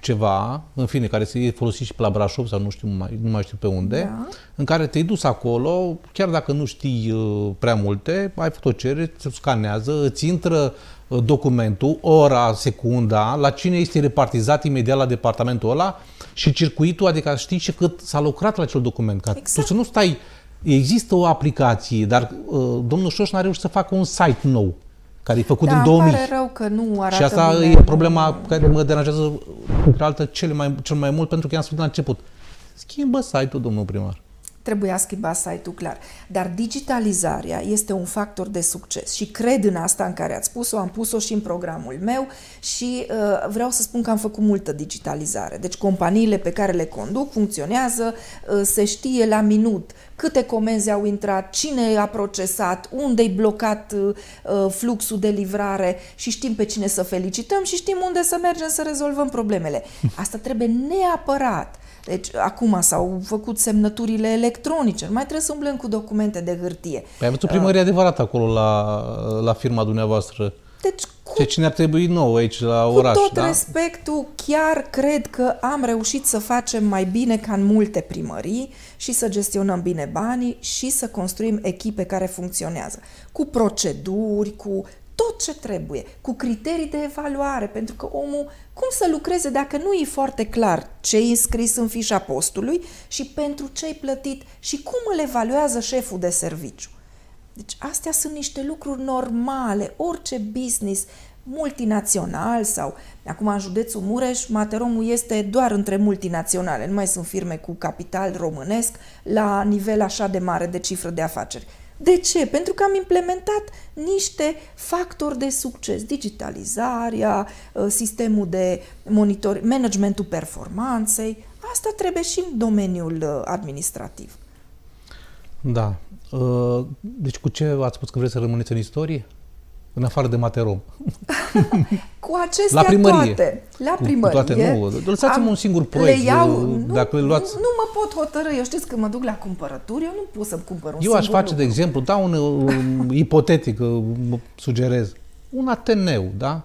ceva, în fine, care se folosește și pe la Brașov sau nu știu, nu mai știu pe unde, da, în care te-ai dus acolo, chiar dacă nu știi prea multe, ai făcut o cerere, îți scanează, îți intră documentul, ora, secunda, la cine este repartizat imediat la departamentul ăla și circuitul, adică știi și cât s-a lucrat la acel document. Ca exact. Tu să nu stai... Există o aplicație, dar domnul Șoș n-a reușit să facă un site nou, care e făcut în 2000. Pare rău că nu arată. Și asta bine. E problema care mă deranjează, între altă, cel mai mult, pentru că i-am spus la început. Schimbă site-ul, domnul primar. Trebuia schimbat site-ul, clar. Dar digitalizarea este un factor de succes și cred în asta în care ați spus-o, am pus-o și în programul meu și vreau să spun că am făcut multă digitalizare. Deci companiile pe care le conduc funcționează, se știe la minut câte comenzi au intrat, cine a procesat, unde-i blocat fluxul de livrare și știm pe cine să felicităm și știm unde să mergem să rezolvăm problemele. Asta trebuie neapărat. Deci acum s-au făcut semnăturile electronice, nu mai trebuie să umblăm cu documente de hârtie. Păi aveți o primărie adevărată acolo la firma dumneavoastră. Deci cine ar trebui nou aici la oraș? Cu tot respectul, chiar cred că am reușit să facem mai bine ca în multe primării și să gestionăm bine banii și să construim echipe care funcționează. Cu proceduri, cu tot ce trebuie, cu criterii de evaluare, pentru că omul cum să lucreze dacă nu e foarte clar ce-i înscris în fișa postului și pentru ce-i plătit și cum îl evaluează șeful de serviciu. Deci astea sunt niște lucruri normale, orice business multinațional sau, acum în județul Mureș, Materom este doar între multinaționale, nu mai sunt firme cu capital românesc la nivel așa de mare de cifră de afaceri. De ce? Pentru că am implementat niște factori de succes, digitalizarea, sistemul de monitor, managementul performanței, asta trebuie și în domeniul administrativ. Da. Deci cu ce ați spus că vreți să rămâneți în istorie? În afară de Materom. Cu acestea toate. La primărie. Lăsați-mi un singur proiect. Nu mă pot hotărâi. Eu știți că mă duc la cumpărături, eu nu pot să-mi cumpăr un singur lucru. Eu aș face, de exemplu, da, un ipotetic, mă sugerez, un ateneu, da?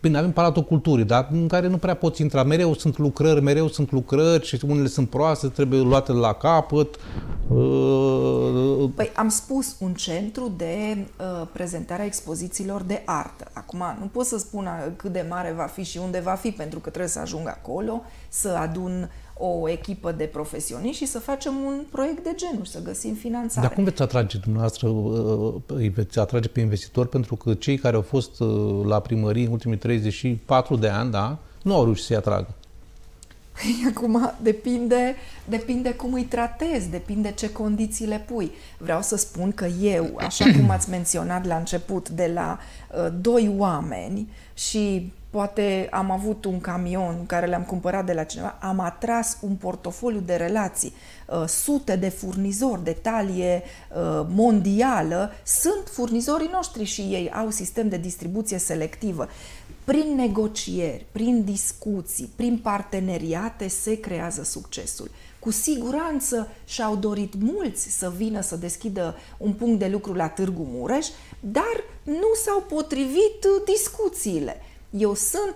Bine, avem Palatul Culturii, dar în care nu prea poți intra. Mereu sunt lucrări și unele sunt proaste, trebuie luate la capăt. Păi am spus un centru de prezentare a expozițiilor de artă. Acum nu pot să spun cât de mare va fi și unde va fi, pentru că trebuie să ajung acolo, să adun o echipă de profesioniști și să facem un proiect de genul și să găsim finanțare. Dar cum veți atrage dumneavoastră, îi veți atrage pe investitori? Pentru că cei care au fost la primărie în ultimii 34 de ani, da, nu au reușit să-i atragă. Acum depinde cum îi tratezi, depinde ce condiții le pui. Vreau să spun că eu, așa cum ați menționat la început, de la doi oameni și poate am avut un camion care l-am cumpărat de la cineva, am atras un portofoliu de relații. Sute de furnizori de talie mondială sunt furnizorii noștri și ei au sistem de distribuție selectivă. Prin negocieri, prin discuții, prin parteneriate se creează succesul. Cu siguranță și-au dorit mulți să vină să deschidă un punct de lucru la Târgu Mureș, dar nu s-au potrivit discuțiile. Eu sunt,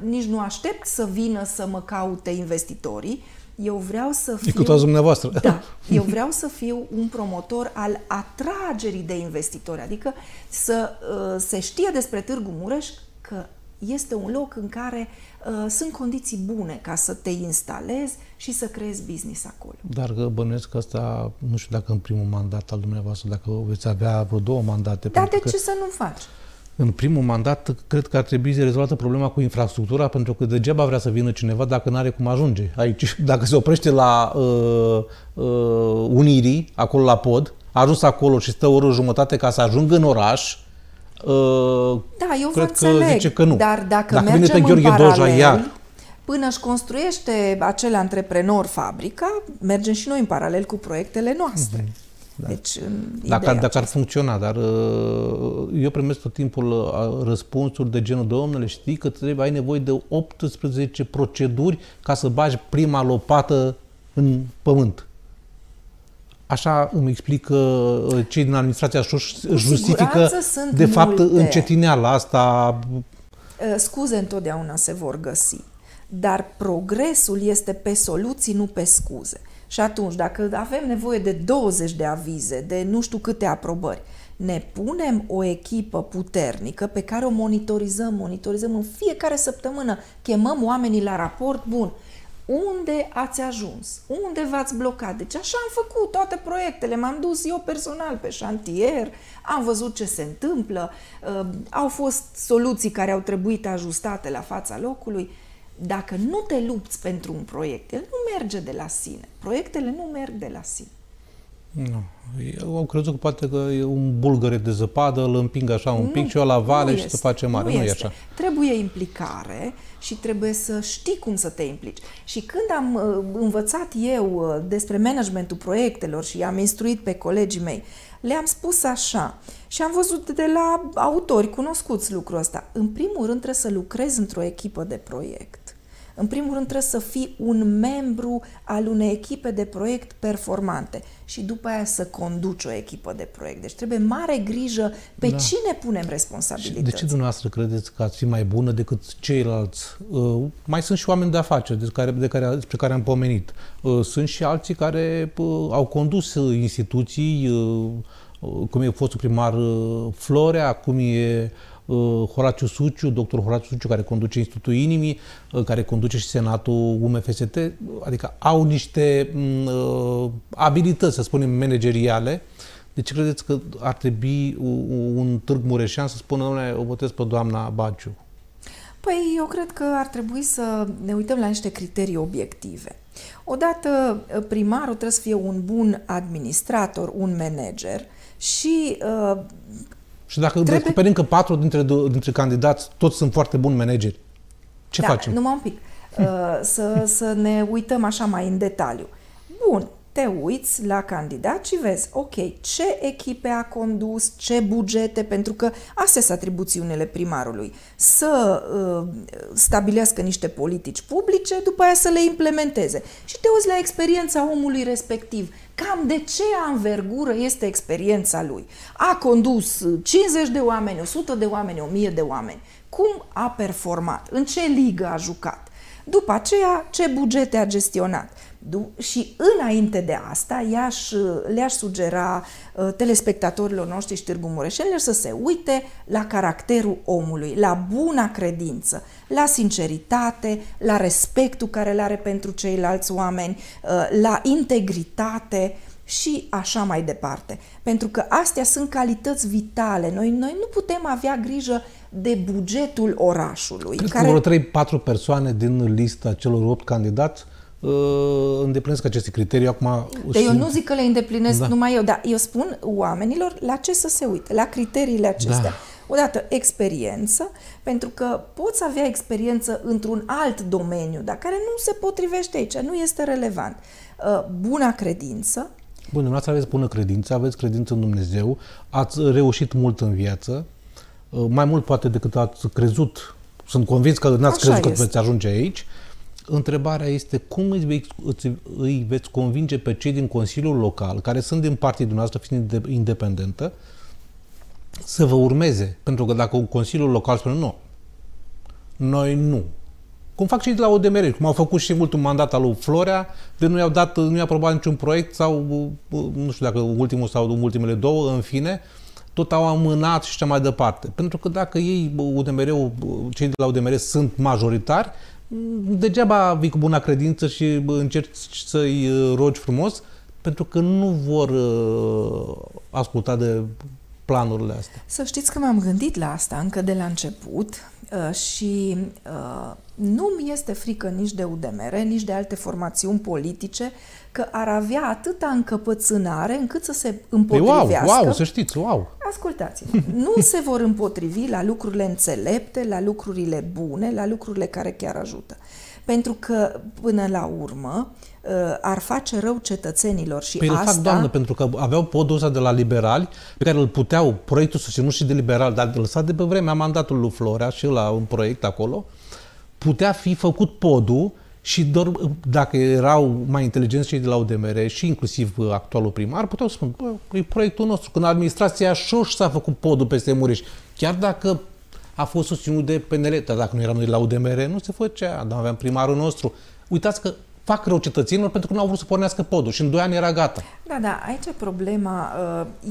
nici nu aștept să vină să mă caute investitorii, eu vreau să fiu... Discutați dumneavoastră. Da, eu vreau să fiu un promotor al atragerii de investitori, adică să se știe despre Târgu Mureș că este un loc în care sunt condiții bune ca să te instalezi și să creezi business acolo. Dar bănuiesc că asta, nu știu dacă în primul mandat al dumneavoastră, dacă veți avea vreo două mandate... Dar de ce să nu faci? În primul mandat, cred că ar trebui să rezolvată problema cu infrastructura, pentru că degeaba vrea să vină cineva dacă nu are cum ajunge aici. Dacă se oprește la Unirii, acolo la pod, a ajuns acolo și stă o oră jumătate ca să ajungă în oraș, da, eu cred înțeleg, că zice că nu. Dar dacă mergem în Gheorghe Doja, iar... Până își construiește acel antreprenor fabrica, mergem și noi în paralel cu proiectele noastre. Da. Deci, dacă ar funcționa, dar eu primesc tot timpul răspunsuri de genul: domnule, știi că ai nevoie de 18 proceduri ca să bagi prima lopată în pământ. Așa îmi explică cei din administrația Șoș, justifică de fapt încetineala asta. Scuze întotdeauna se vor găsi, dar progresul este pe soluții, nu pe scuze. Și atunci, dacă avem nevoie de 20 de avize, de nu știu câte aprobări, ne punem o echipă puternică pe care o monitorizăm în fiecare săptămână, chemăm oamenii la raport, bun, unde ați ajuns? Unde v-ați blocat? Deci așa am făcut toate proiectele, m-am dus eu personal pe șantier, am văzut ce se întâmplă, au fost soluții care au trebuit ajustate la fața locului. Dacă nu te lupți pentru un proiect, el nu merge de la sine. Proiectele nu merg de la sine. Nu. Eu am crezut că poate că e un bulgăre de zăpadă, îl împing așa un pic și eu la vale și te face mare. Nu e așa. Trebuie implicare și trebuie să știi cum să te implici. Și când am învățat eu despre managementul proiectelor și am instruit pe colegii mei, le-am spus așa și am văzut de la autori cunoscuți lucrul ăsta. În primul rând trebuie să lucrezi într-o echipă de proiect. În primul rând trebuie să fii un membru al unei echipe de proiect performante și după aia să conduci o echipă de proiect. Deci trebuie mare grijă pe cine punem responsabilități. De ce dumneavoastră credeți că ați fi mai bună decât ceilalți? Mai sunt și oameni de afaceri despre care am pomenit. Sunt și alții care au condus instituții, cum e fostul primar Florea, cum e Horațiu Suciu, doctor Horațiu Suciu, care conduce Institutul Inimii, care conduce și Senatul UMFST, adică au niște abilități, să spunem, manageriale. Deci credeți că ar trebui un Târgu Mureșean să spună: domnule, o votez pe doamna Baciu? Păi eu cred că ar trebui să ne uităm la niște criterii obiective. Odată, primarul trebuie să fie un bun administrator, un manager și... Și dacă descoperim că 4 dintre candidați toți sunt foarte buni manageri, ce facem? Numai un pic. Să ne uităm așa mai în detaliu. Bun, te uiți la candidat și vezi, ok, ce echipe a condus, ce bugete, pentru că astea sunt atribuțiunile primarului. Să stabilească niște politici publice, după aia să le implementeze. Și te uiți la experiența omului respectiv. Cam de ce anvergură este experiența lui? A condus 50 de oameni, 100 de oameni, 1000 de oameni. Cum a performat? În ce ligă a jucat? După aceea, ce bugete a gestionat? Și înainte de asta, le-aș sugera telespectatorilor noștri și Târgu Mureșenilor să se uite la caracterul omului, la buna credință, la sinceritate, la respectul care îl are pentru ceilalți oameni, la integritate și așa mai departe. Pentru că astea sunt calități vitale. Noi nu putem avea grijă de bugetul orașului. Cred că vreo 3-4 persoane din lista celor 8 candidați îndeplinesc aceste criterii. Acum, eu nu zic că le îndeplinesc numai eu, dar eu spun oamenilor la ce să se uite, la criteriile acestea. Odată, experiență, pentru că poți avea experiență într-un alt domeniu, dar care nu se potrivește aici, nu este relevant. Buna credință. Bun, dumneavoastră aveți bună credință, aveți credință în Dumnezeu, ați reușit mult în viață, mai mult poate decât ați crezut sunt convins că n-ați crezut că veți ajunge aici. Întrebarea este cum îi veți convinge pe cei din Consiliul Local, care sunt din partii dumneavoastră fiind independentă, să vă urmeze. Pentru că dacă Consiliul Local spune nu, noi nu. Cum fac și de la UDMR, cum au făcut și ultimul mandat al lui Florea, de nu i-au dat, nu i-a aprobat niciun proiect sau, nu știu dacă ultimul sau ultimele două, în fine, tot au amânat și așa mai departe. Pentru că dacă ei, UDMR-ul, cei de la UDMR sunt majoritari, degeaba vii cu bună credință și încerci să-i rogi frumos, pentru că nu vor asculta de planurile astea. Să știți că m-am gândit la asta încă de la început și nu mi este frică nici de UDMR, nici de alte formațiuni politice, că ar avea atâta încăpățânare încât să se împotrivească. Wow, să știți, wow! Ascultați-mă, nu se vor împotrivi la lucrurile înțelepte, la lucrurile bune, la lucrurile care chiar ajută. Pentru că, până la urmă, ar face rău cetățenilor și păi asta... Păi fac, doamnă, pentru că aveau podul ăsta de la liberali, pe care îl puteau, proiectul susținut și de liberali, dar lăsat de pe vremea mandatului lui Florea și la un proiect acolo, putea fi făcut podul și doar, dacă erau mai inteligenți cei de la UDMR și inclusiv actualul primar, puteau spune, bă, e proiectul nostru. Când administrația Șoș s-a făcut podul peste Mureș, chiar dacă a fost susținut de PNL, dar dacă nu eram noi la UDMR, nu se făcea, dar aveam primarul nostru. Uitați că fac rău cetățenilor pentru că nu au vrut să pornească podul și în 2 ani era gata. Da, da, aici e problema.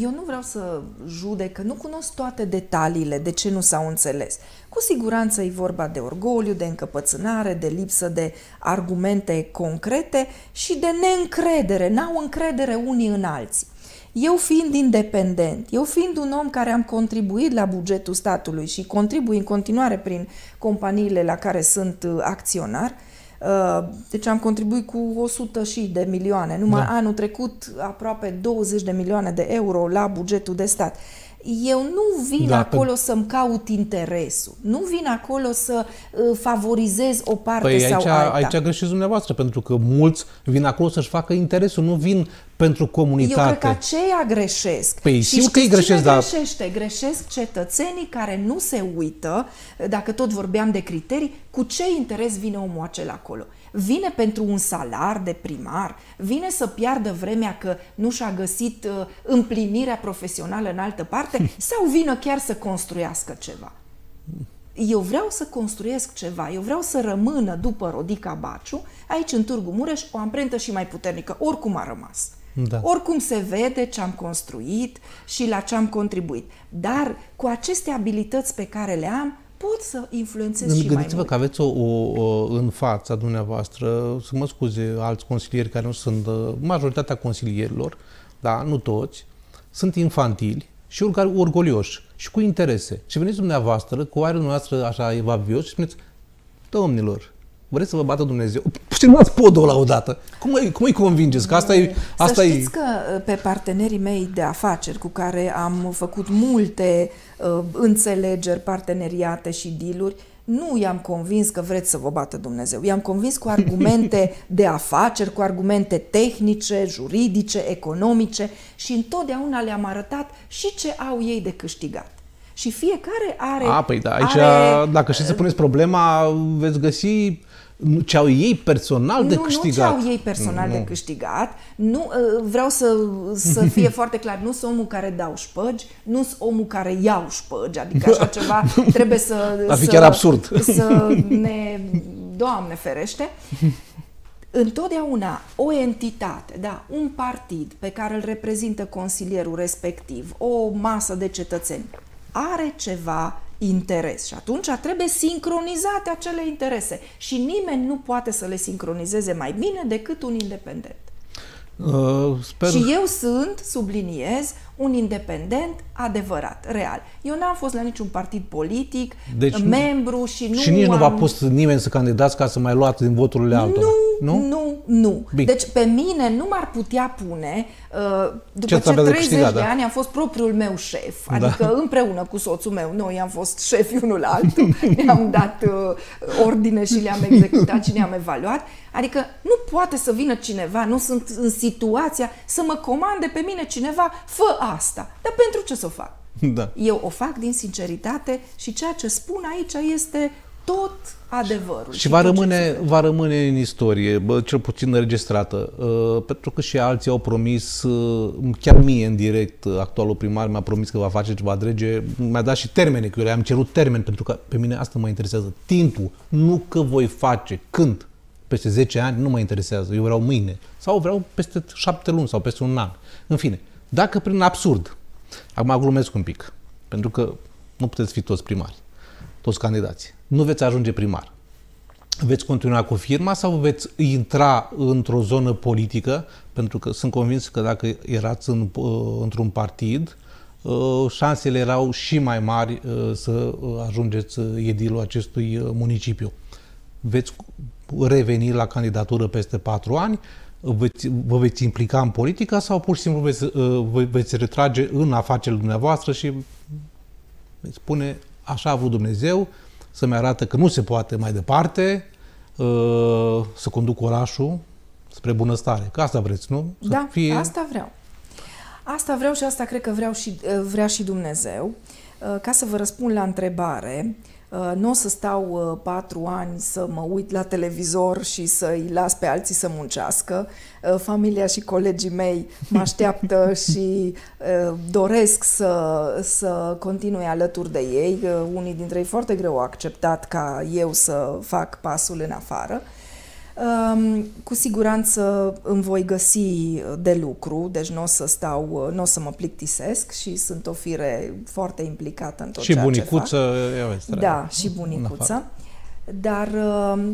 Eu nu vreau să judec, că nu cunosc toate detaliile de ce nu s-au înțeles. Cu siguranță e vorba de orgoliu, de încăpățânare, de lipsă de argumente concrete și de neîncredere. N-au încredere unii în alții. Eu fiind independent, eu fiind un om care am contribuit la bugetul statului și contribui în continuare prin companiile la care sunt acționar, deci am contribuit cu 100 și de milioane, numai anul trecut aproape 20 de milioane de euro la bugetul de stat. Eu nu vin acolo să-mi caut interesul, nu vin acolo să favorizez o parte sau alta. Aici greșeți dumneavoastră, pentru că mulți vin acolo să-și facă interesul, nu vin pentru comunitate. Eu cred că aceia greșesc. Păi, și știți cine greșesc, greșește? Greșesc cetățenii care nu se uită, dacă tot vorbeam de criterii, cu ce interes vine omul acela acolo. Vine pentru un salar de primar, vine să piardă vremea că nu și-a găsit împlinirea profesională în altă parte sau vină chiar să construiască ceva. Eu vreau să construiesc ceva, eu vreau să rămână după Rodica Baciu, aici în Târgu Mureș, o amprentă și mai puternică, oricum a rămas. Da. Oricum se vede ce am construit și la ce am contribuit. Dar cu aceste abilități pe care le am, pot să influențez și mai mult. Gândiți-vă că aveți în fața dumneavoastră, să mă scuze, alți consilieri care nu sunt, majoritatea consilierilor, dar nu toți, sunt infantili și orgolioși și cu interese. Și veniți dumneavoastră, cu aerul dumneavoastră așa evavios și spuneți, domnilor, vreți să vă bată Dumnezeu? Puteți podul ăla odată. Cum îi convingeți? Că asta e... Să știți că pe partenerii mei de afaceri, cu care am făcut multe înțelegeri, parteneriate și deal-uri, nu i-am convins că vreți să vă bată Dumnezeu. I-am convins cu argumente de afaceri, cu argumente tehnice, juridice, economice și întotdeauna le-am arătat și ce au ei de câștigat. Și fiecare are... păi da, aici, dacă știți să puneți problema, veți găsi ce au ei personal de câștigat. Nu ce au ei personal de câștigat. Nu, vreau să fie foarte clar, nu sunt omul care dau șpăgi, nu sunt omul care iau șpăgi, adică așa ceva trebuie să... Ar fi chiar absurd. Doamne ferește! Întotdeauna o entitate, da, un partid pe care îl reprezintă consilierul respectiv, o masă de cetățeni, are ceva interes și atunci trebuie sincronizate acele interese și nimeni nu poate să le sincronizeze mai bine decât un independent. Sper... Și eu sunt, subliniez, un independent adevărat, real. Eu n-am fost la niciun partid politic, deci membru și nu am... Și nici nu v-a pus nimeni să candidați ca să mai luați din voturile altora. Nu. Bine. Deci pe mine nu m-ar putea pune, după ce 30 de ani am fost propriul meu șef, adică împreună cu soțul meu, noi am fost șefi unul altul, ne-am dat ordine și le-am executat și ne-am evaluat, adică nu poate să vină cineva, nu sunt în situația să mă comande pe mine cineva, fă asta, dar pentru ce să o fac? Da. Eu o fac din sinceritate și ceea ce spun aici este tot adevărul. Și va rămâne în istorie, cel puțin înregistrată, pentru că și alții au promis, chiar mie în direct, actualul primar mi-a promis că va face ceva drege, mi-a dat și termene, că eu le-am cerut termen, pentru că pe mine asta mă interesează, timpul, nu că voi face, când, peste 10 ani, nu mă interesează, eu vreau mâine, sau vreau peste 7 luni, sau peste un an, în fine, dacă prin absurd, acum glumesc un pic, pentru că nu puteți fi toți primari, toți candidații. Nu veți ajunge primar. Veți continua cu firma sau veți intra într-o zonă politică? Pentru că sunt convins că dacă erați într-un partid, șansele erau și mai mari să ajungeți edilul acestui municipiu. Veți reveni la candidatură peste 4 ani? Vă veți implica în politică sau pur și simplu veți retrage în afacerile dumneavoastră și veți spune așa a vrut Dumnezeu să-mi arată că nu se poate mai departe să conduc orașul spre bunăstare. Că asta vreți, nu? Să da, fie... asta vreau. Asta vreau și asta cred că vrea și Dumnezeu. Ca să vă răspund la întrebare, nu o să stau 4 ani să mă uit la televizor și să-i las pe alții să muncească. Familia și colegii mei mă așteaptă și doresc să continui alături de ei. Unii dintre ei foarte greu au acceptat ca eu să fac pasul în afară. Cu siguranță îmi voi găsi de lucru, deci nu o să stau, nu o să mă plictisesc și sunt o fire foarte implicată în tot ceea ce fac. Și bunicuță, da, și bunicuță. Dar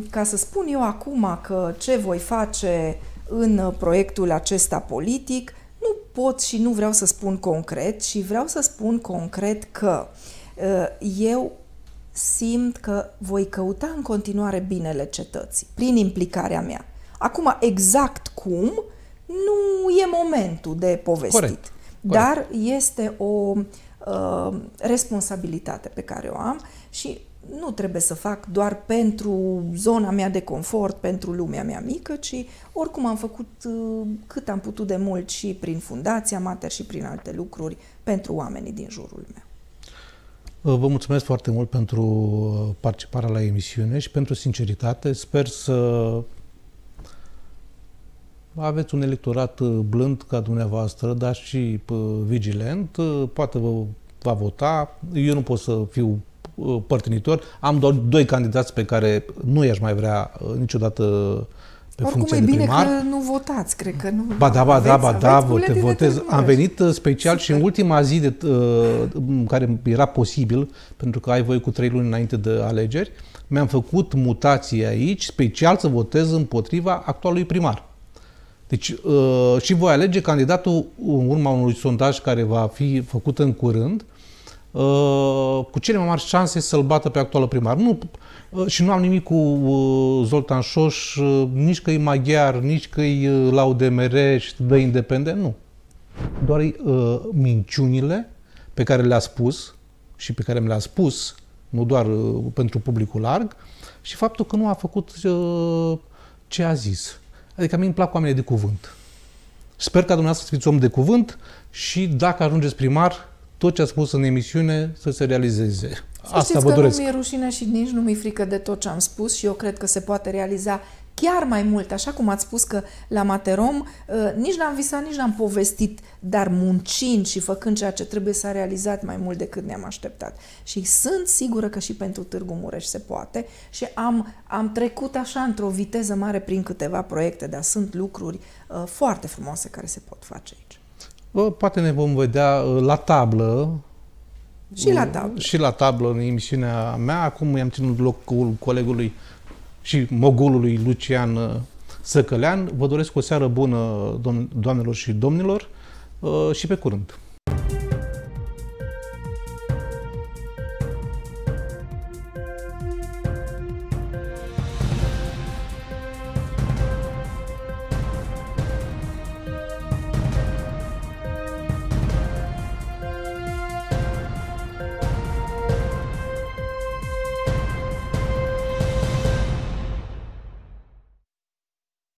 ca să spun eu acum că ce voi face în proiectul acesta politic, nu pot și nu vreau să spun concret și vreau să spun concret că eu simt că voi căuta în continuare binele cetății, prin implicarea mea. Acum, exact cum, nu e momentul de povestit. Corect. Dar este o responsabilitate pe care o am și nu trebuie să fac doar pentru zona mea de confort, pentru lumea mea mică, ci oricum am făcut cât am putut de mult și prin Fundația Mater și prin alte lucruri pentru oamenii din jurul meu. Vă mulțumesc foarte mult pentru participarea la emisiune și pentru sinceritate. Sper să aveți un electorat blând ca dumneavoastră, dar și vigilent. Poate vă va vota. Eu nu pot să fiu părtinitor. Am doar 2 candidați pe care nu i-aș mai vrea niciodată pe funcție de primar. Oricum e bine că nu votați, cred că nu. Ba da, ba da, ba da, votez. Am venit special și în ultima zi care era posibil, pentru că ai voie cu 3 luni înainte de alegeri, mi-am făcut mutații aici, special să votez împotriva actualului primar. Deci și voi alege candidatul în urma unui sondaj care va fi făcut în curând, cu cele mai mari șanse să-l bată pe actualul primar. Nu, și nu am nimic cu Zoltan Szőcs, nici că e maghiar, nici că e la UDMR și dă independent, nu. Doar minciunile pe care le-a spus și pe care mi le-a spus, nu doar pentru publicul larg, și faptul că nu a făcut ce a zis. Adică mie îmi plac oamenii de cuvânt. Sper ca dumneavoastră să fiți om de cuvânt și dacă ajungeți primar, tot ce a spus în emisiune să se realizeze. Să știți asta vă doresc. Nu mi-e rușine și nici nu mi-e frică de tot ce am spus și eu cred că se poate realiza chiar mai mult, așa cum ați spus că la Materom nici n-am visat, nici n-am povestit, dar muncind și făcând ceea ce trebuie s-a realizat mai mult decât ne-am așteptat. Și sunt sigură că și pentru Târgu Mureș se poate și am trecut așa într-o viteză mare prin câteva proiecte, dar sunt lucruri foarte frumoase care se pot face aici. Poate ne vom vedea la tablă. Și la tablă. Și la tablă în emisiunea mea. Acum i-am ținut locul colegului și mogulului Lucian Săcălean. Vă doresc o seară bună, doamnelor și domnilor, și pe curând.